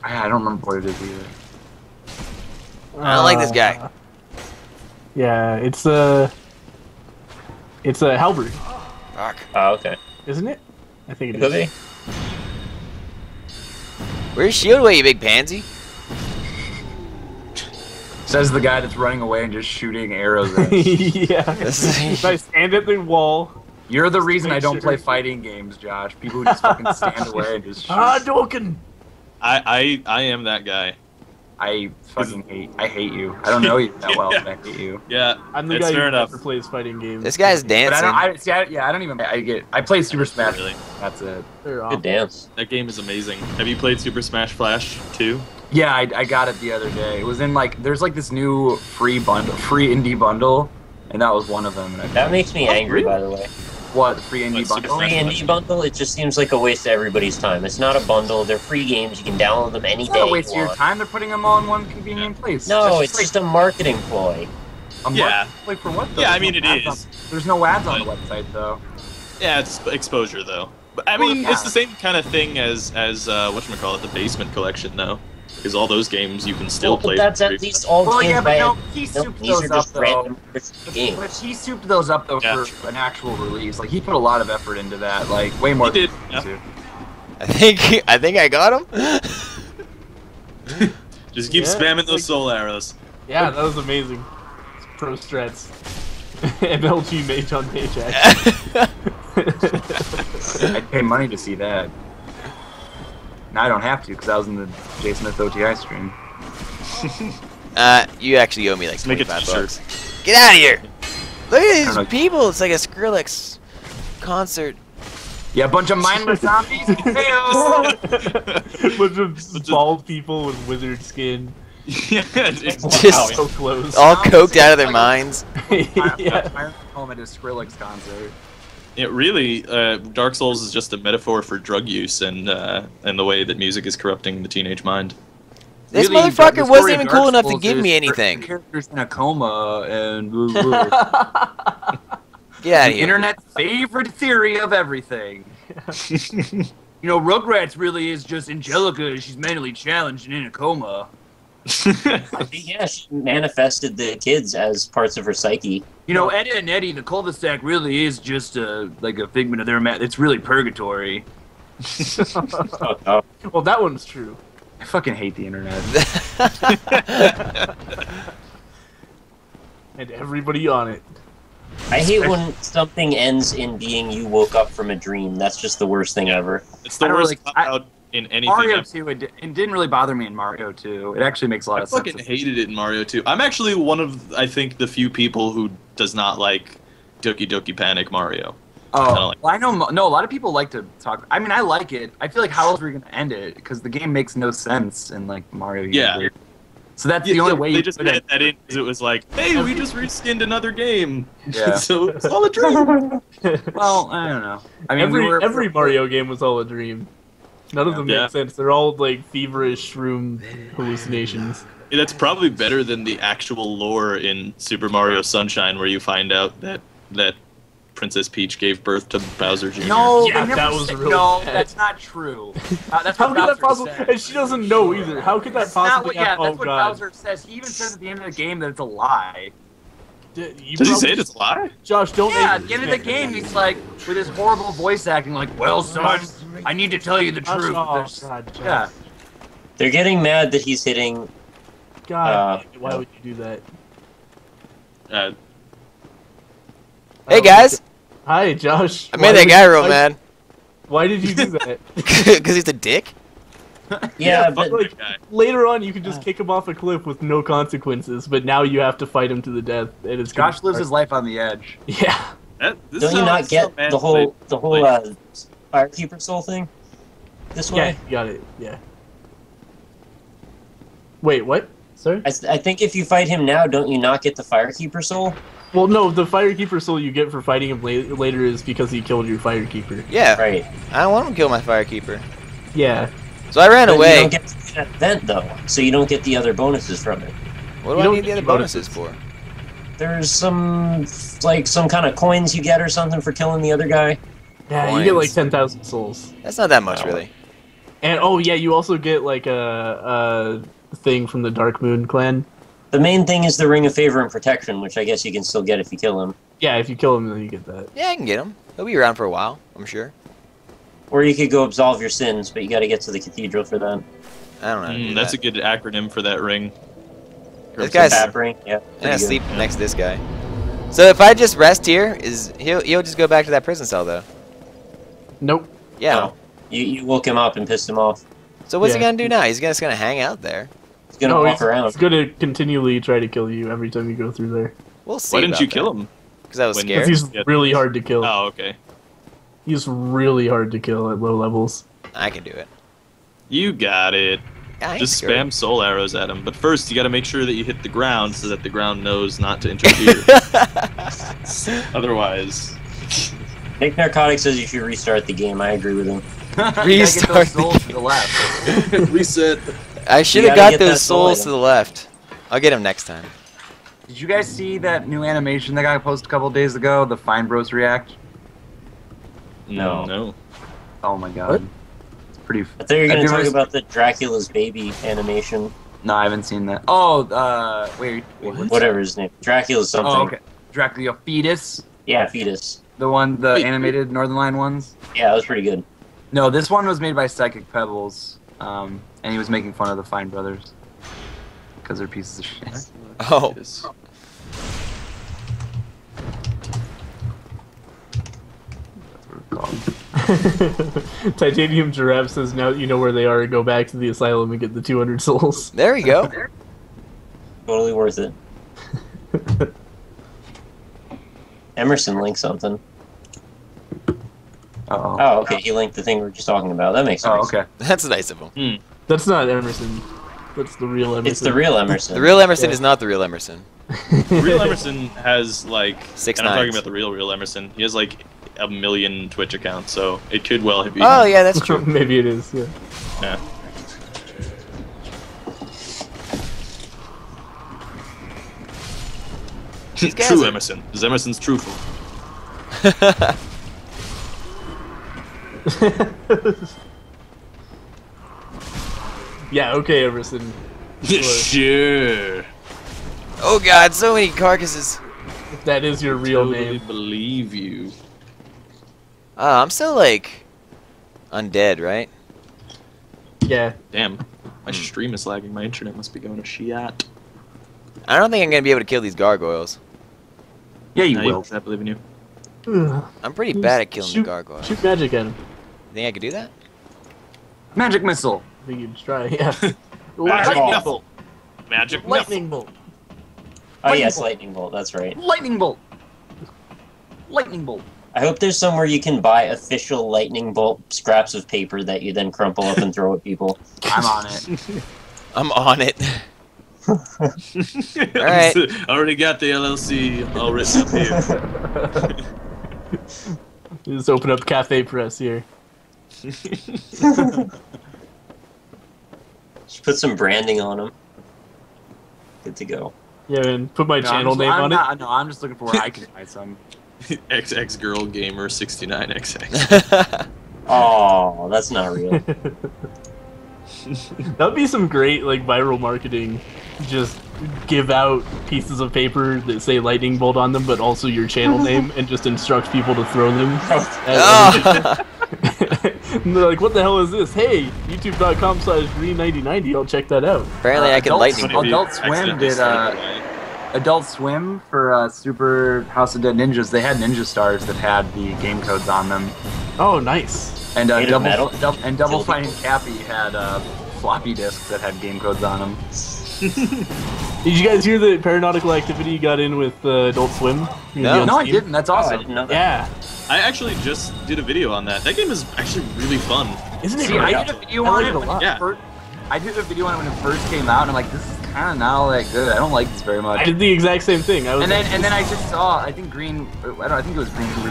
I don't remember what it is either. I don't like this guy. Yeah, it's a halberd. Fuck. Oh, okay. Isn't it? I think it is. Could be. Where's shield away, you big pansy? Says the guy that's running away and just shooting arrows at us. Yeah. If I stand at the wall. You're the reason I don't play fighting games, Josh. People who just fucking stand away and just shoot. Ah, Dokken! I am that guy. I hate you. I don't know you that well. Yeah. I hate you. Yeah, I'm the guy who never plays fighting games. This guy's dancing. But I play Super Smash. Really? That's it. Good dance. That game is amazing. Have you played Super Smash Flash 2? Yeah, I got it the other day. It was in like there's like this new free indie bundle, and that was one of them. And that makes me angry, by the way. What, the free indie bundle? Free indie bundle, it just seems like a waste of everybody's time. It's not a bundle, they're free games, you can download them any day. It's not a waste of your time, they're putting them all in one convenient place. No, it's just a marketing ploy. A marketing ploy for what, though? Yeah, I mean, it is. There's no ads on the website, though. Yeah, it's exposure, though. But, I mean, it's the same kind of thing as whatchamacallit, the basement collection, though. Because all those games you can still play. That's at least all. Well, yeah, but no, he souped those up though. He souped those up though for an actual release. Like he put a lot of effort into that. Like way more. He did. Yeah. I think I got him. Just keep spamming those soul arrows. Yeah, that was amazing. It's pro strats. MLG Mage on Mage action. I'd pay money to see that. Now I don't have to because I was in the J. Smith OTI stream. You actually owe me like 25 bucks. Get out of here! Look at these people! It's like a Skrillex concert. Yeah, a bunch of mindless zombies. A bunch of bald people with wizard skin. Yeah, it's just so close. All coked out of their minds. I'm home at a Skrillex concert. It really, Dark Souls is just a metaphor for drug use and the way that music is corrupting the teenage mind. This really, motherfucker wasn't even cool enough to give me anything. Characters in a coma and woo woo. Yeah, the internet's favorite theory of everything. You know, Rugrats really is just Angelica. She's mentally challenged and in a coma. I think, yeah, she manifested the kids as parts of her psyche. You know, Ed and Eddie, the cul-de-sac really is just like a figment of their mat. It's really purgatory. Well, that one's true. I fucking hate the internet. And everybody on it. I hate when something ends in being you woke up from a dream. That's just the worst thing ever. It's the worst cloud in anything. Mario 2, it didn't really bother me in Mario 2. It actually makes a lot of sense. I fucking hated it in Mario 2. I'm actually one of, I think, the few people who does not like Doki Doki Panic Mario. Oh, well, I know. No, a lot of people like to talk. I mean, I like it. I feel like how else are we going to end it? Because the game makes no sense in like Mario. Yeah. So that's the only way they just added that in because it was like, hey, we just reskinned another game. Yeah. So it's all a dream. Well, I don't know. I mean, every Mario game was all a dream. None of them make sense. They're all like feverish shroom hallucinations. Yeah, that's probably better than the actual lore in Super Mario Sunshine, where you find out that Princess Peach gave birth to Bowser Jr. No, yeah, that was really bad. That's not true. That's how could that possibly? And she doesn't know either. How could that possibly? That's what Bowser says. He even says at the end of the game that it's a lie. Does he say it's a lie? Josh, don't. Yeah, at the end of the game, he's like with his horrible voice acting, like, "Well, son, I need to tell you the truth." Oh, God, Josh. Yeah. They're getting mad that he's hitting. God, why would you do that? Hey guys. Hi, Josh. I made that guy real mad. Why did you do that? Because he's a dick? Yeah, but like, later on you could just kick him off a cliff with no consequences, but now you have to fight him to the death. And it's Josh lives his life on the edge. Yeah. Don't you not get the whole Firekeeper soul thing? This way? Yeah, you got it. Yeah. Wait, what? Sorry? I think if you fight him now, don't you not get the Firekeeper soul? Well, no, the Firekeeper soul you get for fighting him later is because he killed your Firekeeper. Yeah, right. I don't want him to kill my Firekeeper. Yeah. So I ran away. You don't get that event, though, so you don't get the other bonuses from it. What do I need the other bonuses for? There's some kind of coins you get or something for killing the other guy. Yeah, you get like 10,000 souls. That's not that much, really. And, oh, yeah, you also get, like, a thing from the Dark Moon clan. The main thing is the Ring of Favor and Protection, which I guess you can still get if you kill him. Yeah, if you kill him, then you get that. Yeah, I can get him. He'll be around for a while, I'm sure. Or you could go absolve your sins, but you gotta get to the cathedral for that. I don't know. That's a good acronym for that ring. This guy's ring. Yeah. I'm gonna sleep next to this guy. So if I just rest here, he'll just go back to that prison cell though? Nope. Yeah. No. You woke him up and pissed him off. So what's he gonna do now? He's just gonna hang out there. He's gonna walk around. He's gonna continually try to kill you every time you go through there. We'll see. Why didn't you kill him? Because I was scared. Because he's really hard to kill. Oh, okay. He's really hard to kill at low levels. I can do it. You got it. Just spam soul arrows at him. But first, you gotta make sure that you hit the ground so that the ground knows not to interfere. Otherwise... Nick Narcotic says you should restart the game. I agree with him. Restart the game. Reset. I should have got those souls to the left. I'll get them next time. Did you guys see that new animation that got posted a couple days ago? The Fine Bros React? No. Oh my god. What? pretty... I thought you were going to talk about the Dracula's Baby animation. No, I haven't seen that. Oh, wait, whatever his name. Dracula's something. Oh, okay. Dracula Fetus? Yeah, Fetus. The one, the animated Northern Line ones? Yeah, that was pretty good. No, this one was made by Psychic Pebbles, and he was making fun of the Fine Brothers. Because they're pieces of shit. Oh. Titanium Giraffe says, now that you know where they are, go back to the asylum and get the 200 souls. There we go. Totally worth it. Emerson linked something. Uh-oh. Oh, okay, he linked the thing we were just talking about. That makes sense. Oh, okay. That's nice of him. Mm. That's not Emerson. That's the real Emerson. It's the real Emerson. The real Emerson is not the real Emerson. The real Emerson has, like... Six nines. I'm talking about the real Emerson. He has, like... 1 million Twitch accounts, so it could well be. Oh yeah, that's true. Maybe it is. Yeah. Yeah. True Emerson. Is Emerson's truthful? Yeah. Okay, Emerson. Sure. Oh God, so many carcasses. If that is your real name, believe you. I'm still, like, undead, right? Yeah. Damn. My stream is lagging. My internet must be going to shit. I don't think I'm going to be able to kill these gargoyles. Yeah, you will. I believe in you. I'm pretty bad at killing the gargoyles. Shoot magic at him. You think I could do that? Magic missile. I think you'd try, yeah. Lightning bolt. Magic missile. Lightning bolt. Oh, yes, lightning bolt. That's right. Lightning bolt. Lightning bolt. I hope there's somewhere you can buy official lightning bolt scraps of paper that you then crumple up and throw at people. I'm on it. I'm on it. All right. I already got the LLC all written up here. Just open up Cafe Press here. Just put some branding on them. Good to go. Yeah, man. Put my channel name on it. No, I'm just looking for where I can find some. XX Girl Gamer 69XX. Oh, that's not real. That'd be some great, like, viral marketing. Just give out pieces of paper that say lightning bolt on them, but also your channel name, and just instruct people to throw them. And they're like, what the hell is this? Hey, youtube.com/re9090. I'll check that out. Apparently, I can lightning bolt. Adult Swim did. Adult Swim for Super House of Dead Ninjas, they had Ninja Stars that had the game codes on them. Oh, nice. And Double Fine and Cappy had floppy disks that had game codes on them. Did you guys hear that Paranautical Activity got in with Adult Swim? No, I didn't. That's awesome. Oh, I didn't know that. Yeah. I actually just did a video on that. That game is actually really fun. Isn't it? I did a video on it a lot. Yeah. I did a video on it when it first came out, and I'm like, this is kind of not like good. I don't like this very much. I did the exact same thing. I was and then I just saw, I think Green, I think it was Green who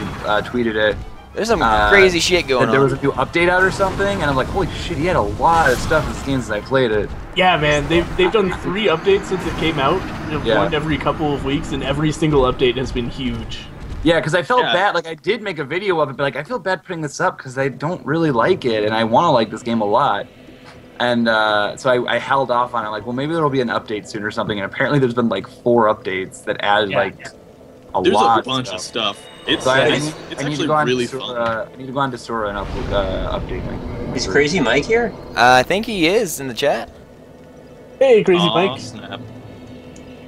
tweeted it. There's some crazy shit going on. There was a new update out or something, and I'm like, holy shit, he had a lot of stuff in this game since I played it. Yeah, man, they've done 3 updates since it came out. One every couple of weeks, and every single update has been huge. Yeah, because I felt bad. Like, I did make a video of it, but like, I feel bad putting this up because I don't really like it, and I want to like this game a lot. And so I held off on it, like, well, maybe there will be an update soon or something. And apparently there's been, like, 4 updates that added, like, a bunch of stuff. It's, so it's actually really fun. I need to go on to Sora and update my... Is Crazy Mike here? I think he is in the chat. Hey, Crazy Mike. Snap.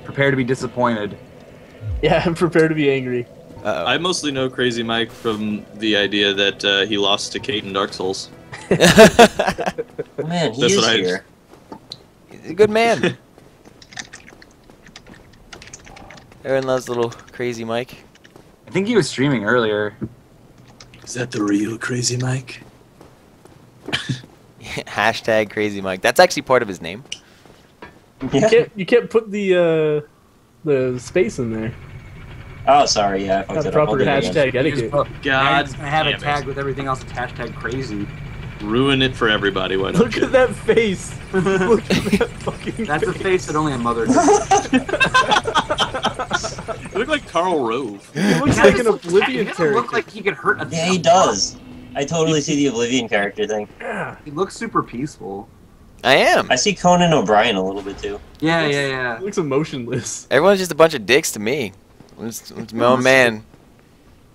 Prepare to be disappointed. Yeah, I'm prepared to be angry. Uh-oh. I mostly know Crazy Mike from the idea that he lost to Kate in Dark Souls. Man, he's here. He's a good man. Everyone loves little Crazy Mike. I think he was streaming earlier. Is that the real Crazy Mike? Hashtag Crazy Mike. That's actually part of his name. Yeah. You can't put the space in there. Oh, sorry, yeah. That's proper hashtag etiquette. God, it's gonna have a tag with everything else. It's hashtag crazy. Ruin it for everybody. Why don't you? Look at that face. Look at that fucking face. That's a face that only a mother does. You look like Karl Rove. He looks like an Oblivion character. He doesn't look like he could hurt a... Yeah, he does. I totally see the Oblivion character thing. Yeah, he looks super peaceful. I am. I see Conan O'Brien a little bit too. Yeah, looks, yeah, yeah. He looks emotionless. Everyone's just a bunch of dicks to me. It's my own man.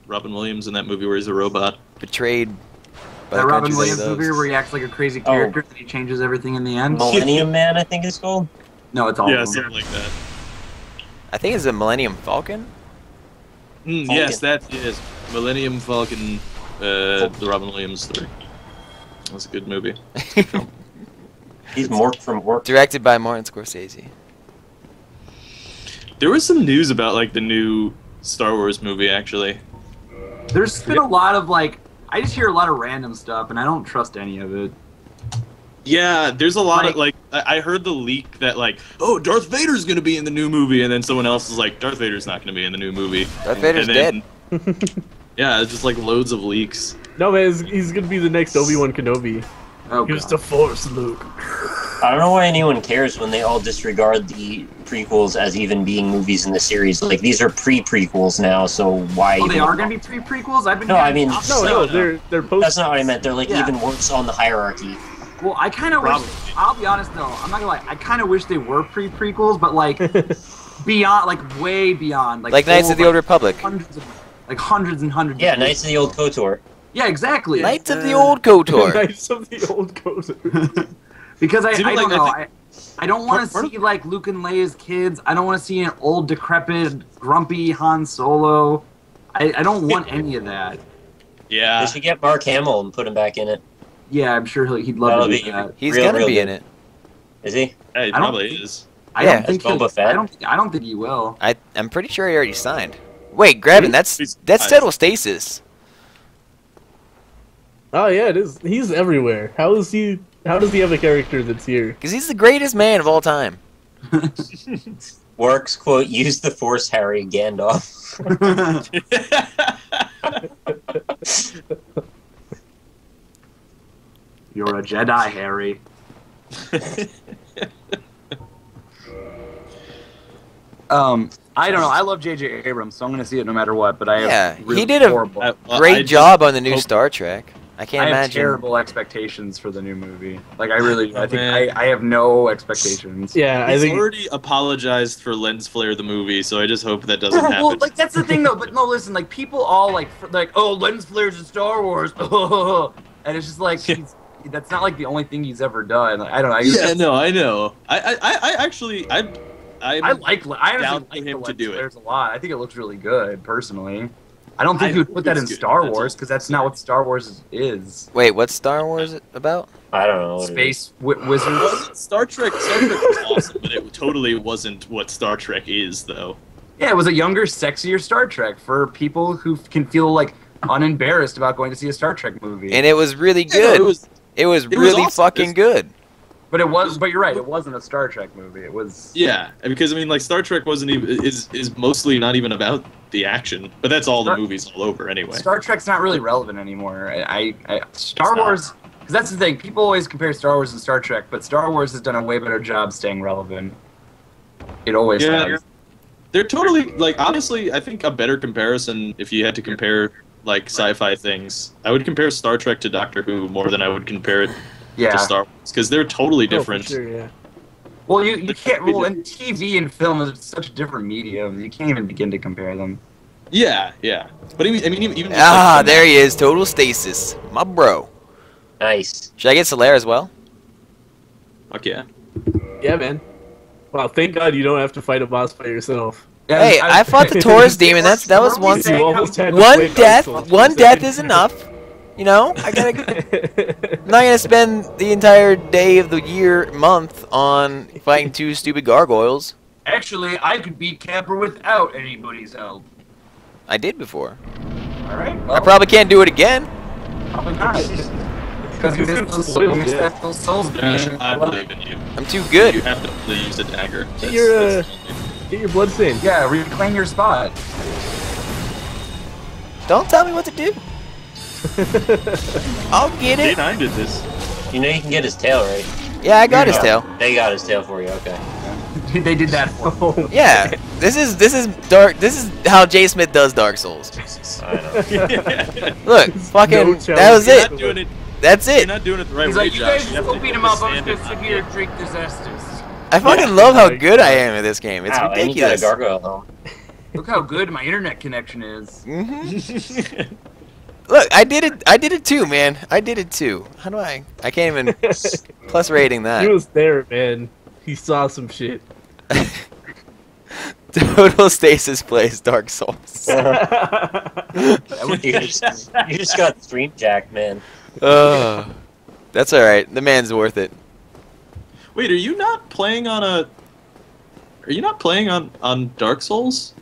Robin Williams in that movie where he's a robot. Betrayed. By that Robin Williams movie where he acts like a crazy character and he changes everything in the end. Millennium Man, I think it's called. No, it's all. Yeah, something like that. I think it's a Millennium Falcon. Mm, yes, that is Millennium Falcon. The Robin Williams story. That's a good movie. He's Mork from Mork. Directed by Martin Scorsese. There was some news about like the new Star Wars movie actually. There's been a lot of like, I just hear a lot of random stuff and I don't trust any of it. Yeah, there's a lot of like, I heard the leak that like, oh, Darth Vader's gonna be in the new movie, and then someone else is like, Darth Vader's not gonna be in the new movie. Darth Vader's dead. Yeah, it's just like loads of leaks. No man, he's gonna be the next Obi-Wan Kenobi. Oh, use the Force, Luke. I don't know why anyone cares when they all disregard the prequels as even being movies in the series. Like these are pre-prequels now, so why? Oh, they are gonna be pre-prequels. I've been. No, I mean, no, they're post. That's not what I meant. They're like even worse on the hierarchy. Well, I kind of wish. I'll be honest though. I'm not gonna lie. I kind of wish they were pre-prequels, but like beyond, like way beyond, like Knights of the Old Republic. Like hundreds and hundreds. Yeah, Knights of the Old KOTOR. Yeah, exactly. Knights of the Old KOTOR. Knights of the Old KOTOR. Because I don't know. I don't want to see like Luke and Leia's kids. I don't want to see an old, decrepit, grumpy Han Solo. I don't want any of that. Yeah. They should get Mark Hamill and put him back in it. Yeah, I'm sure he'd love to do that. He's gonna be in it. Is he? Yeah, he probably is. Yeah, that's Boba Fett. I don't think he will. I'm pretty sure he already signed. Wait, Graben, that's Stasis. Oh yeah, it is. He's everywhere. How is he? How does he have a character that's here? Because he's the greatest man of all time. Works quote: "Use the Force, Harry Gandalf." You're a Jedi, Harry. I don't know. I love J.J. Abrams, so I'm going to see it no matter what. But I have really he did a great job on the new Star Trek. I can't imagine. I have terrible expectations for the new movie. Like I really, I think I have no expectations. Yeah, he's already apologized for lens flare the movie, so I just hope that doesn't happen. Well, like that's the thing though. But no, listen, like people all like oh, lens flares in Star Wars, and it's just like that's not like the only thing he's ever done. Like, I don't know. I know. I actually I like. I don't like him to do it. There's a lot. I think it looks really good, personally. I don't think he would put that in Star Wars because that's not what Star Wars is. Wait, what's Star Wars about? I don't know. Space wizards. Star Trek. Star Trek was awesome, but it totally wasn't what Star Trek is, though. Yeah, it was a younger, sexier Star Trek for people who can feel like unembarrassed about going to see a Star Trek movie. And it was really good. It was really fucking good. But it was. But you're right. It wasn't a Star Trek movie. It was. Yeah, because I mean, like Star Trek wasn't even is mostly not even about the action. But that's all the movies all over anyway. Star Trek's not really relevant anymore. Star Wars. Because that's the thing. People always compare Star Wars and Star Trek, but Star Wars has done a way better job staying relevant. It always has. They're totally like honestly. I think a better comparison if you had to compare like sci-fi things. I would compare Star Trek to Doctor Who more than I would compare it. Yeah, to Star Wars because they're totally different. Oh, for sure, yeah. Well, you can't rule in TV and film is such a different medium. You can't even begin to compare them. Yeah, yeah. But even there he is, Total Stasis, my bro. Nice. Should I get Solaire as well? Fuck yeah. Yeah, man. Wow, thank God you don't have to fight a boss by yourself. Yeah, hey, I fought the Taurus demon. That was one death is enough. You know, I'm not gonna spend the entire day of the year, month on fighting two stupid gargoyles. Actually, I could beat Capra without anybody's help. I did before. All right. Well, I probably can't do it again. Probably not. Because you missed souls. I believe in you. I'm too good. You have to use a dagger. Get your blood stained. Yeah, reclaim your spot. Don't tell me what to do. I'll get it. I did this. You know you can get his tail, right? Yeah, I got his tail. They got his tail for you, okay. They did that for me. Yeah, this is dark. This is how J. Smith does Dark Souls. I know. Look, fucking, that was it. Not doing it. That's it. You're not doing it the right way, Josh. He's like, you guys will beat him up. I'm just gonna sit here and drink this Estus. I fucking love how good I am at this game. It's ridiculous. Look how good my internet connection is. Mm-hmm. Look, I did it too, man. I did it too. How do I? I can't even. Plus rating that. He was there, man. He saw some shit. Total Stasis plays Dark Souls. you just got stream jacked, man. That's all right. The man's worth it. Wait, are you not playing on a? Are you not playing on Dark Souls?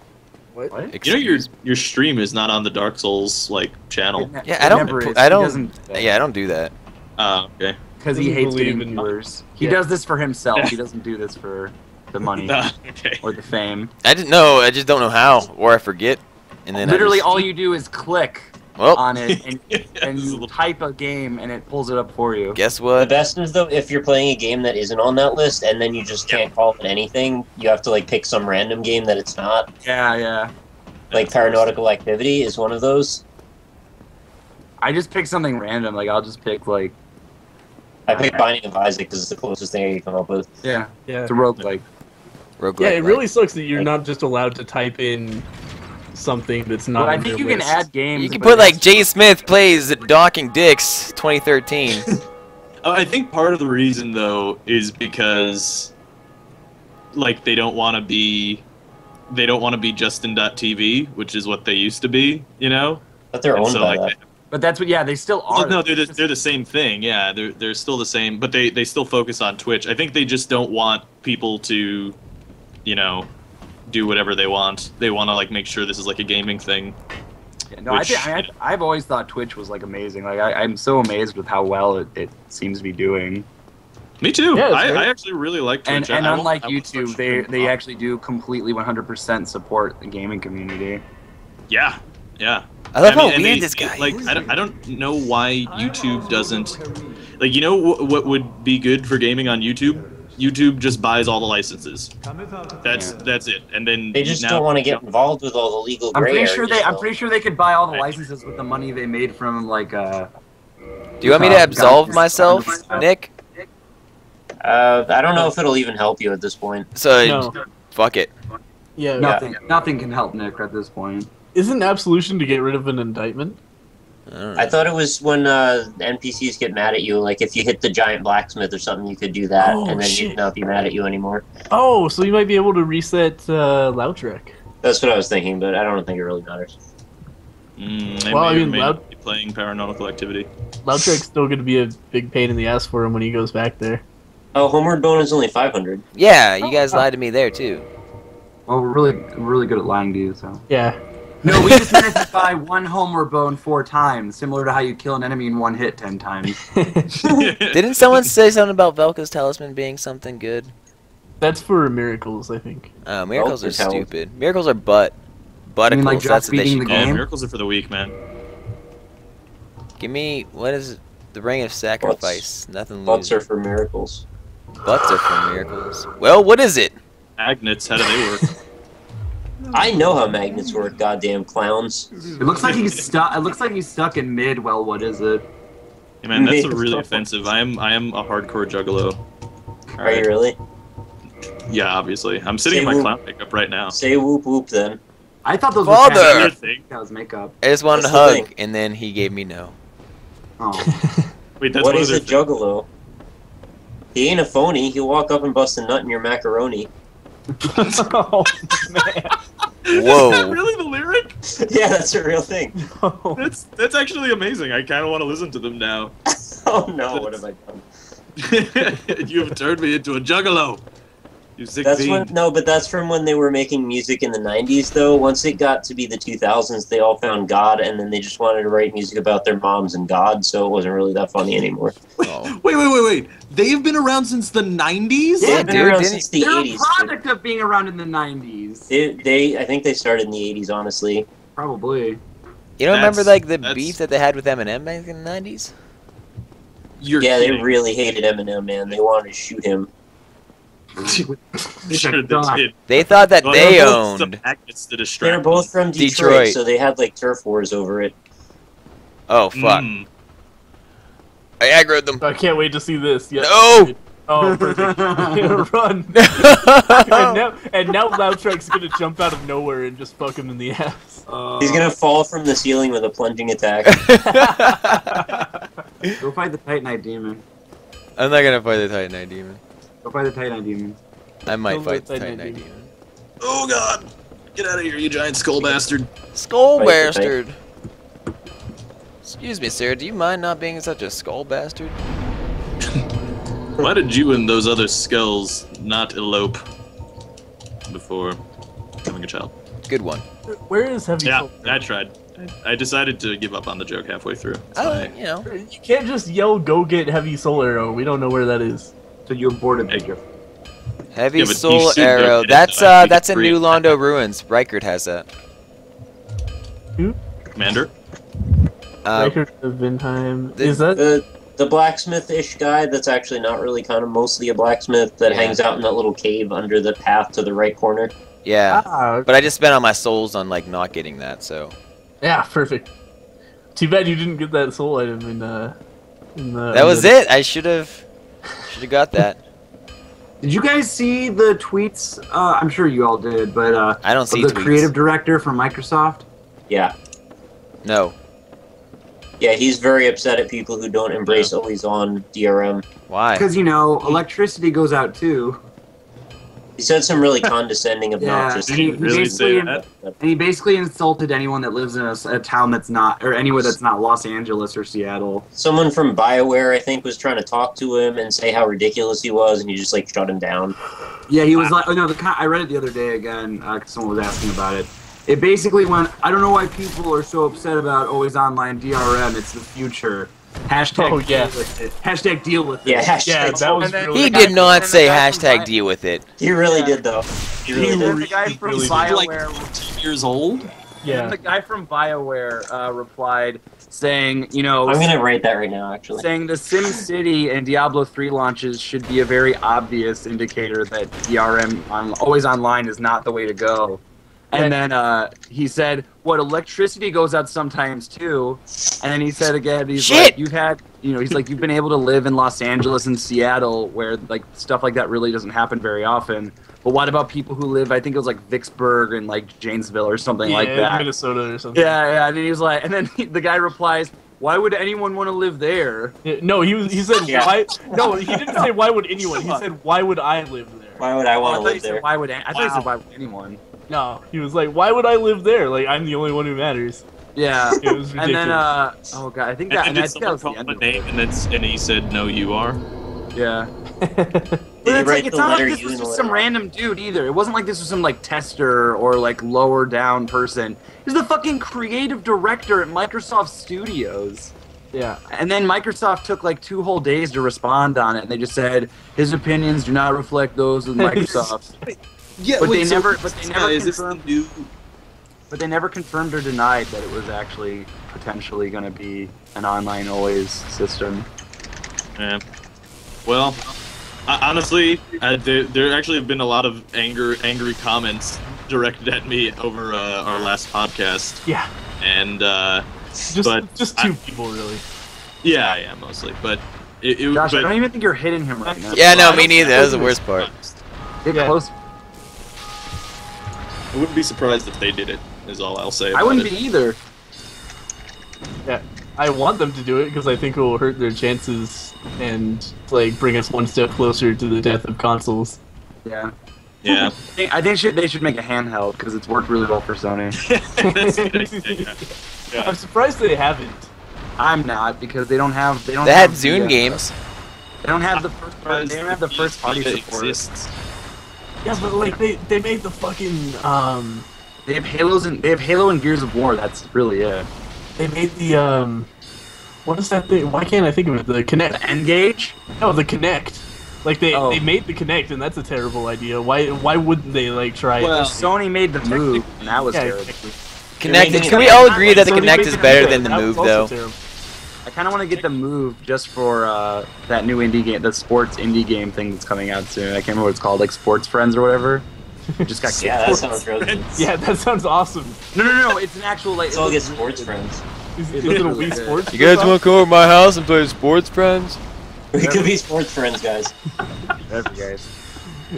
What? You know your stream is not on the Dark Souls channel. Yeah, I don't do that. Okay. Because he hates getting viewers. He does this for himself. He doesn't do this for the money or the fame. I didn't know. I just don't know how, or I forget. And then literally, all you do is click on it and you type a game, and it pulls it up for you. Guess what? The best is though, if you're playing a game that isn't on that list, and then you just can't call it anything. You have to pick some random game that it's not. Yeah, yeah. Like Paranautical Activity is one of those. I just pick something random. Like I'll just pick I picked Binding of Isaac because it's the closest thing I can come up with. Yeah, yeah. It's a roguelike. Yeah, it really sucks that you're not just allowed to type in something that's not. But I think you can add games. You can put J. Smith plays Docking Dicks 2013. I think part of the reason though is because they don't want to be Justin.tv, which is what they used to be, you know. But they're owned by that. But that's what, yeah, they still are. No, they're the same thing, yeah. They're still the same, but they still focus on Twitch. I think they just don't want people to, do whatever they want. They want to, make sure this is, a gaming thing. Yeah, no, which, I've always thought Twitch was, amazing. I'm so amazed with how well it seems to be doing. Me too. Yeah, I actually really like Twitch. And unlike YouTube, they actually do completely 100% support the gaming community. Yeah, yeah. I love how weird this guy is. I don't know why YouTube doesn't... you know what would be good for gaming on YouTube? YouTube just buys all the licenses. That's it. And then they just don't want to get involved with all the legal gray areas. I'm pretty sure they could buy all the licenses with the money they made from, Do you want me to absolve myself, Nick? I don't know if it'll even help you at this point. So, fuck it. Yeah. Nothing can help Nick at this point. Isn't absolution to get rid of an indictment? I thought it was when NPCs get mad at you. If you hit the giant blacksmith or something, you could do that, and then you'd not be mad at you anymore. Oh, so you might be able to reset Lautrec. That's what I was thinking, but I don't think it really matters. Well, I mean, Lautrec playing Paranautical Activity. Lautrec's still going to be a big pain in the ass for him when he goes back there. Oh, Homeward Bone is only 500. Yeah, you guys lied to me there too. Well, we're really good at lying to you, so yeah. No, we just managed to buy one Homeward Bone 4 times, similar to how you kill an enemy in one hit 10 times. Didn't someone say something about Velka's Talisman being something good? That's for miracles, I think. Miracles are stupid. Miracles are butticles. I mean, that's what they should call. Miracles are for the weak, man. Give me, what is it? The Ring of Sacrifice. Nothing. Butts are for miracles. Butts are for miracles. Well, what is it? Magnets, how do they work? I know how magnets work, goddamn clowns. It looks like he's stuck. It looks like he's stuck in mid. Well, what is it? Hey man, that's really offensive. I am a hardcore juggalo. Are you really? Yeah, obviously. I'm sitting in my clown makeup right now. Say whoop whoop then. I thought those were thing. That was makeup. I just wanted a hug, and then he gave me no. Oh. Wait, that's what is a juggalo? He ain't a phony. He'll walk up and bust a nut in your macaroni. Oh man. Whoa. Is that really the lyric? Yeah, that's a real thing. No. That's actually amazing. I kind of want to listen to them now. Oh no, what have I done? You have turned me into a juggalo. You sick bean. No, but that's from when they were making music in the 90s, though. Once it got to be the 2000s, they all found God, and then they just wanted to write music about their moms and God, so it wasn't really that funny anymore. Oh. Wait. They've been around since the 90s? Yeah, they've been around since the 80s. They're a product of being around in the 90s. I think they started in the 80s, honestly. Probably. You don't remember, the beef that they had with Eminem back in the 90s? Yeah, kidding. They really hated Eminem, man. They wanted to shoot him. They thought that they owned. They're both from Detroit, so they had like turf wars over it. Oh fuck! I aggroed them. I can't wait to see this. Yes. No. Oh, perfect. Run! and now Loudtrack's gonna jump out of nowhere and just fuck him in the ass. He's gonna fall from the ceiling with a plunging attack. Go fight the Titanite demon. I'm not gonna fight the Titanite demon. Go fight the Titanite demon. I might fight the Titanite demon. Oh god! Get out of here, you giant skull bastard! Skull bastard! Excuse me, sir, do you mind not being such a skull bastard? Why did you and those other skulls not elope before becoming a child? Good one. Where is Heavy Soul? Yeah, I tried. I decided to give up on the joke halfway through. You know. You can't just yell, go get Heavy Soul Arrow. We don't know where that is. So you're bored of it. Heavy Soul Arrow. That's in New Londo Ruins. Reichert has that. Who? Commander? Reichert of Vindheim. Is that... The blacksmith-ish guy that's actually not really kind of mostly a blacksmith that hangs out in that little cave under the path to the right corner. Yeah, but I just spent all my souls on like not getting that, so... Yeah, perfect. Too bad you didn't get that soul item in the... That was it! I should've got that. Did you guys see the tweets? I'm sure you all did, but... I don't see the tweets. Creative director from Microsoft? Yeah. No. Yeah, he's very upset at people who don't embrace always on DRM. Why? Because, you know, electricity goes out too. He said some really condescending, obnoxious things. He really said that. And he basically insulted anyone that lives in a town that's not, or anywhere that's not Los Angeles or Seattle. Someone from BioWare, I think, was trying to talk to him and say how ridiculous he was, and he just, like, shut him down. Yeah, he was like, oh no, I read it the other day again, because someone was asking about it. It basically went, I don't know why people are so upset about always online DRM, it's the future. Hashtag deal with it. Hashtag deal with it. He did not say hashtag deal with it. He really did though. He really did. The guy from BioWare, like 14 years old? Yeah. The guy from BioWare replied saying, you know... I'm gonna write that right now, actually. Saying the SimCity and Diablo 3 launches should be a very obvious indicator that DRM, always online, is not the way to go. And then he said, "What electricity goes out sometimes too." And then he said again, "He's like, you've had, you know, he's like, you've been able to live in Los Angeles and Seattle, where like stuff like that really doesn't happen very often. But what about people who live? I think it was like Vicksburg and like Janesville or something like that, Minnesota or something." Yeah, yeah. And then he was like, and then the guy replies, "Why would anyone want to live there?" Yeah, no, he said, "Why?" No, he didn't say, "Why would anyone?" He said, "Why would I live there?" Why would I want to live there? Why would I thought he said, "Why would anyone?" No, he was like, why would I live there? Like, I'm the only one who matters. Yeah. It was ridiculous. And then, oh god, I think that, and then someone called my name, and he said, no, you are. Yeah. It's like, it's not like this was just some random dude, either. It wasn't like this was some, like, tester or, like, lower down person. He's the fucking creative director at Microsoft Studios. Yeah. And then Microsoft took, like, 2 whole days to respond on it, and they just said, his opinions do not reflect those of Microsoft. Yeah, but wait, they never confirmed or denied that it was actually potentially going to be an online always system. Yeah. Well, honestly, there actually have been a lot of angry comments directed at me over our last podcast. Yeah. And just two people really. Yeah, yeah, mostly. But Josh, I don't even think you're hitting him right now. Yeah, no, me neither. That was the worst part. Get close. I wouldn't be surprised if they did it, is all I'll say. I wouldn't be either. Yeah, I want them to do it because I think it will hurt their chances and like bring us 1 step closer to the death of consoles. Yeah. Yeah. I think they should make a handheld because it's worked really well for Sony. Yeah. I'm surprised they haven't. I'm not because they don't have Zune games. They don't have the first party support. Exists. Yeah, but like they made the fucking they have Halo and Gears of War. That's really it. They made the what is that thing? Why can't I think of it? The Kinect. The N-Gage? No, the Kinect. Like they made the Kinect, and that's a terrible idea. Why wouldn't they like try? Well, Sony made the Move, and that was terrible. Kinect. Can we all agree that the Kinect is better than the Move, though? Terrible. I kind of want to get the Move just for that new indie game, the sports indie game thing that's coming out soon. I can't remember what it's called, like Sports Friends or whatever. Just got yeah, that sounds really. Yeah, that sounds awesome. No, no, no, it's an actual like. It's all get Sports Friends. It's little Wii Sports. You guys want to come over to my house and play Sports Friends? We could be Sports Friends, guys. Whatever, guys.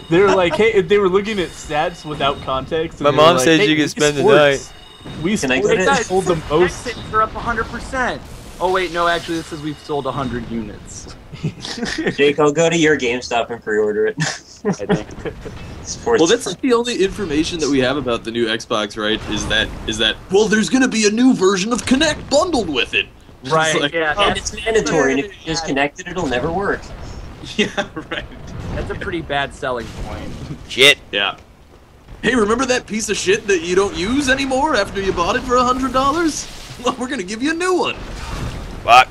They were like, hey, they were looking at stats without context. My mom said you could spend the night. We sold the most. We're up 100%. Oh wait, no, actually, this says we've sold 100 units. Jake, I'll go to your GameStop and pre-order it. I think. Well, that's the only information that we have about the new Xbox, right? Is that well, there's gonna be a new version of Kinect bundled with it. Right. Like, yeah. And it's mandatory, and if you just connect it, it'll never work. Yeah. Right. That's a pretty bad selling point. Shit. Yeah. Hey, remember that piece of shit that you don't use anymore after you bought it for $100? Well, we're gonna give you a new one. Fuck.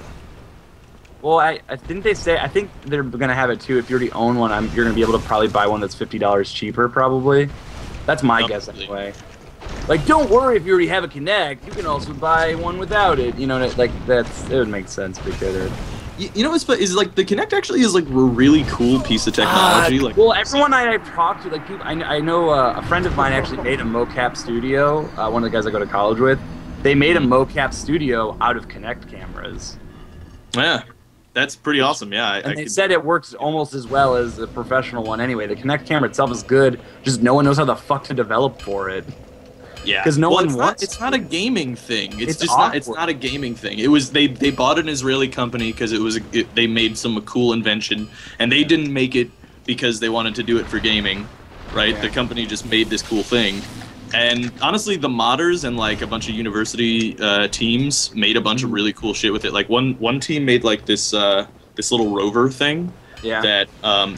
Well, I didn't they say? I think they're gonna have it too. If you already own one, you're gonna be able to probably buy one that's $50 cheaper, probably. That's my guess anyway. Like, don't worry if you already have a Kinect, you can also buy one without it. You know, like it would make sense because. You know what's funny is like the Kinect actually is like a really cool piece of technology. Like, well, everyone I've talked to, like, people, I know a friend of mine actually made a mocap studio. One of the guys I go to college with, they made a mocap studio out of Kinect cameras. Yeah, that's pretty awesome. Yeah, and they said it works almost as well as the professional one. Anyway, the Kinect camera itself is good. Just no one knows how the fuck to develop for it. Yeah, because it's not a gaming thing. It's just awkward. It's not a gaming thing. It was they bought an Israeli company because they made some cool invention, and they didn't make it because they wanted to do it for gaming, right? Yeah. The company just made this cool thing, and honestly, the modders and like a bunch of university teams made a bunch of really cool shit with it. Like one team made like this little rover thing. Yeah.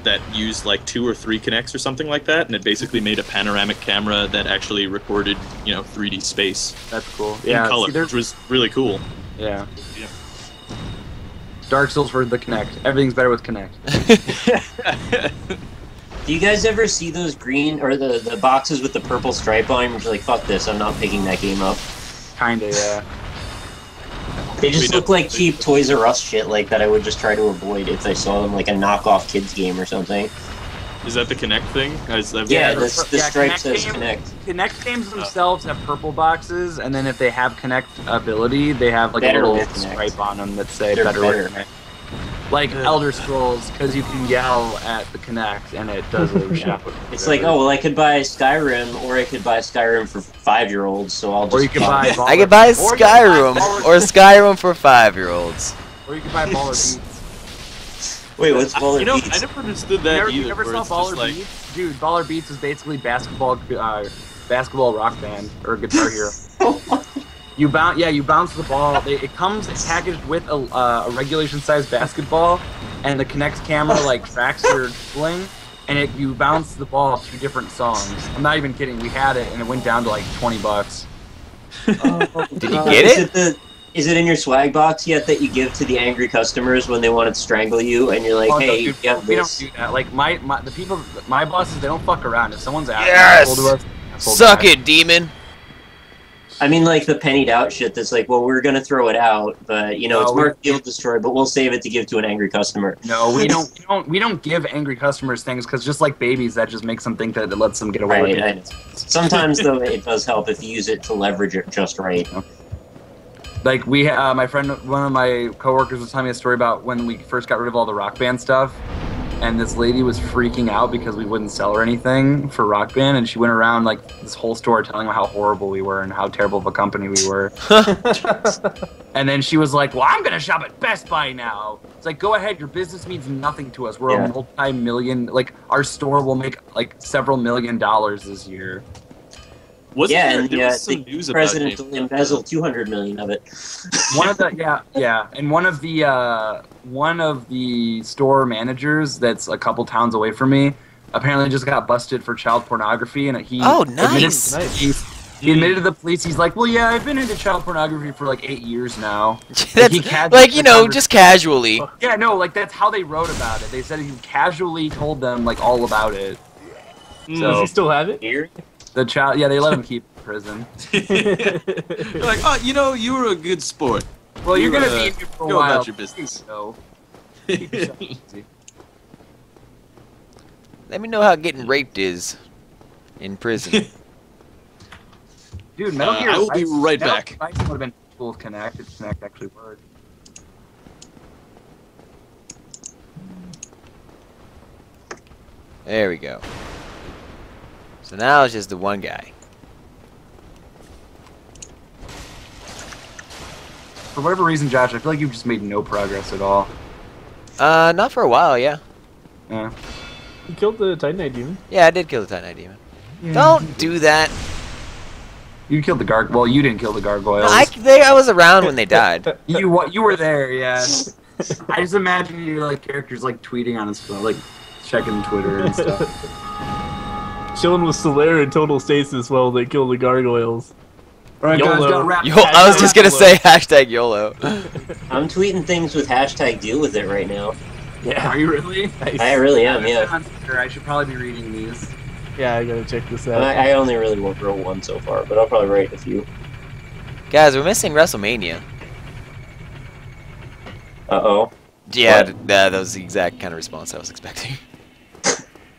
That used like 2 or 3 Kinects or something like that, and it basically made a panoramic camera that actually recorded, you know, 3D space. That's cool. In color, which was really cool. Yeah. Yeah. Dark Souls for the Kinect. Everything's better with Kinect. Do you guys ever see those green or the boxes with the purple stripe on? Which are like, fuck this, I'm not picking that game up. Kinda, yeah. They just look like cheap Toys R Us shit like that I would just try to avoid if I saw them, like a knockoff kids game or something. Is that the Kinect thing? Yeah, the stripe says Kinect. Kinect games themselves have purple boxes, and then if they have Kinect ability, they have like a little stripe on them that say better with Kinect. Like Elder Scrolls, because you can yell at the Kinect and it does a shot. It's like, oh, well, I could buy Skyrim, or I could buy Skyrim for 5-year-olds, so I'll just... Or you could buy... I could buy Skyrim, or Skyrim for 5-year-olds. Or you could buy Baller Beats. Wait, what's Baller Beats? You know, I never understood that either. You never saw Baller Beats? Like... Dude, Baller Beats is basically basketball rock band, or Guitar Hero. You bounce the ball. It comes packaged with a regulation-sized basketball, and the Kinect camera like tracks your bling, and you bounce the ball to different songs. I'm not even kidding. We had it, and it went down to like $20. Oh, did you get it? Is it in your swag box yet that you give to the angry customers when they want to strangle you, and you're like, oh, hey, no, dude, we don't do that. Like the people, my bosses, they don't fuck around. If someone's asking, suck it, demon. I mean, like, the pennied out shit that's like, well, we're going to throw it out, but, you know, it's marked Guild Destroy, but we'll save it to give to an angry customer. No, we don't give angry customers things, because just like babies, that just makes them think that it lets them get away with it. Sometimes, though, it does help if you use it to leverage it just right. Like, one of my coworkers was telling me a story about when we first got rid of all the Rock Band stuff, and this lady was freaking out because we wouldn't sell her anything for Rock Band, and she went around like this whole store telling them how horrible we were and how terrible of a company we were. And then she was like, well, I'm gonna shop at Best Buy now. It's like, go ahead, your business means nothing to us. We're a multi-million, like, our store will make like several $1 million this year. The president will embezzle $200 million of it. One of the store managers that's a couple towns away from me apparently just got busted for child pornography, and he admitted to the police. He's like, well, yeah, I've been into child pornography for like 8 years now. Just casually. Yeah, no, like that's how they wrote about it. They said he casually told them like all about it. So, does he still have it? Here? The child, yeah, they let him keep in prison. They're like, oh, you know, you were a good sport. Well, you're gonna be in here for a while. Go about your business. So. Let me know how getting raped is in prison. Dude, Metal Gear. I will be right back. I would have been cool if Connect actually worked. There we go. So now it's just the one guy. For whatever reason, Josh, I feel like you've just made no progress at all. Not for a while, yeah. Yeah. You killed the Titanite Demon. Yeah, I did kill the Titanite Demon. Yeah. Don't do that. You killed the Gargoyle. Well, you didn't kill the Gargoyles. I was around when they died. You were there, yeah. I just imagine you like characters like tweeting on his phone, like checking Twitter and stuff. Chilling with Solaire in total stasis while they kill the Gargoyles. All right, YOLO. Guys, gotta wrap. I was just gonna say hashtag YOLO. I'm tweeting things with hashtag deal with it right now. Yeah, are you really? Nice. I really am. Yeah. I should probably be reading these. Yeah, I gotta check this out. I only really won't roll one so far, but I'll probably write a few. Guys, we're missing WrestleMania. Uh oh. Yeah, that was the exact kind of response I was expecting.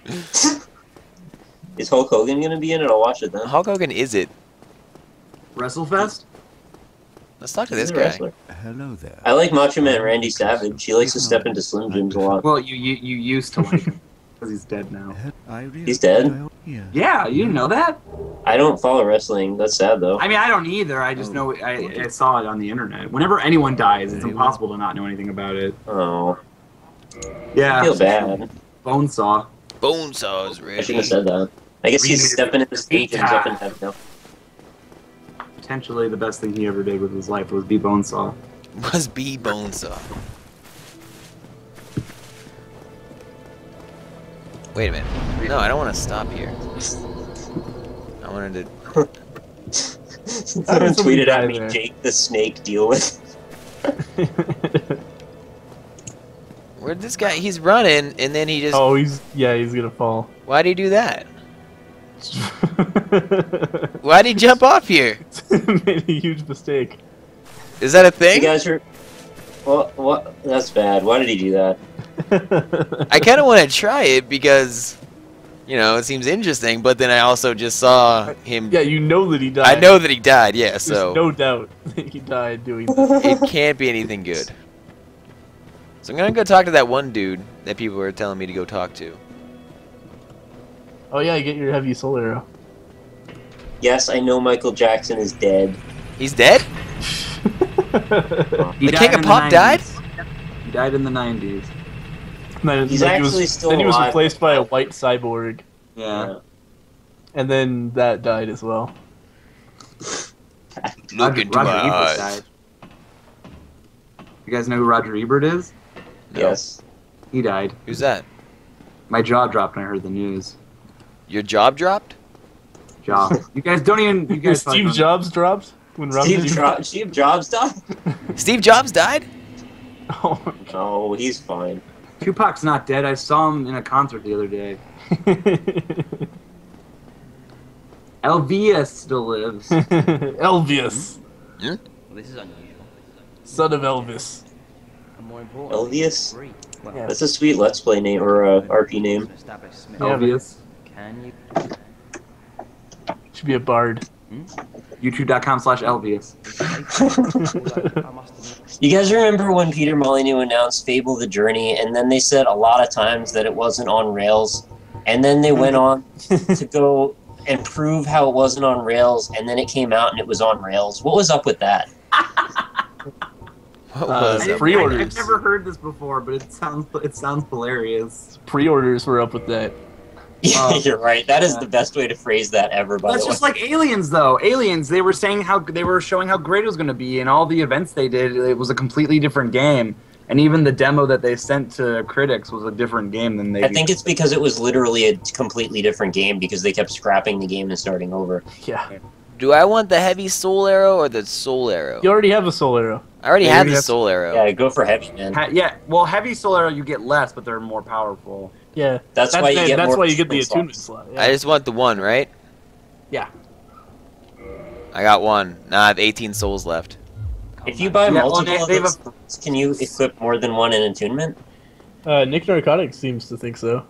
Is Hulk Hogan gonna be in it? I'll watch it then. Hulk Hogan is it? WrestleFest? Let's talk to this guy. Wrestler. Hello there. I like Macho Man Randy Savage. He likes to step into Slim Jims a lot. Well, you used to like him. Because he's dead now. He's dead? Yeah, you know that? I don't follow wrestling. That's sad, though. I mean, I don't either. I just know... I saw it on the internet. Whenever anyone dies, it's impossible to not know anything about it. Oh. Yeah. I feel bad. Bonesaw. Bonesaw is real. I shouldn't have said that. I guess he's stepping into Slim Jims up in heaven now. Potentially the best thing he ever did with his life was be Bonesaw. Was be Bonesaw. Wait a minute. No, I don't want to stop here. I wanted to... Someone tweeted at me, Jake the Snake, deal with. Where'd this guy... He's running, and then he just... Oh, he's... Yeah, he's gonna fall. Why'd he do that? Why'd he jump off here? Made a huge mistake. Is that a thing? You guys are... What? That's bad. Why did he do that? I kind of want to try it because, you know, it seems interesting, but then I also just saw him... Yeah, you know that he died. I know that he died, yeah, there's so... no doubt that he died doing that. It can't be anything good. So I'm going to go talk to that one dude that people were telling me to go talk to. Oh yeah, you get your heavy soul arrow. Yes, I know Michael Jackson is dead. He's dead? The King of Pop died? He died in the 90s. Then he's actually still alive. Then he was replaced by a white cyborg. Yeah. And then that died as well. Look into my eyes. Died. You guys know who Roger Ebert is? No. Yes. He died. Who's that? My jaw dropped when I heard the news. Your job dropped? Job. You guys don't even... You guys Steve Jobs dropped? When Steve Jobs died? Steve Jobs died? Oh, my God. Oh, he's fine. Tupac's not dead. I saw him in a concert the other day. Elvius still lives. Elvius. Hmm? This is unusual. Son of Elvis. Elvius? Yeah. That's a sweet Let's Play name, or RP name. Elvius. Should be a bard. YouTube.com/Elvius. You guys remember when Peter Molyneux announced Fable the Journey, and then they said a lot of times that it wasn't on Rails, and then they went on to go and prove how it wasn't on Rails, and then it came out and it was on Rails. What was up with that? Pre-orders. I've never heard this before, but it sounds hilarious. Pre-orders were up with that. Yeah, you're right. That is the best way to phrase that ever, by the way. That's just like Aliens, though. Aliens, they were saying how they were showing how great it was going to be, and all the events they did, it was a completely different game. And even the demo that they sent to critics was a different game than they... I think it's because it was literally a completely different game, because they kept scrapping the game and starting over. Yeah. Do I want the heavy soul arrow or the soul arrow? You already have a soul arrow. I already have the soul arrow. Yeah, go for heavy, man. Yeah, well, heavy soul arrow, you get less, but they're more powerful. Yeah, that's why you get the attunement slot. Yeah. I just want the one, right? Yeah. I got one. Now I have 18 souls left. If you buy multiple, can you equip more than one in attunement? Nick Narcotics seems to think so.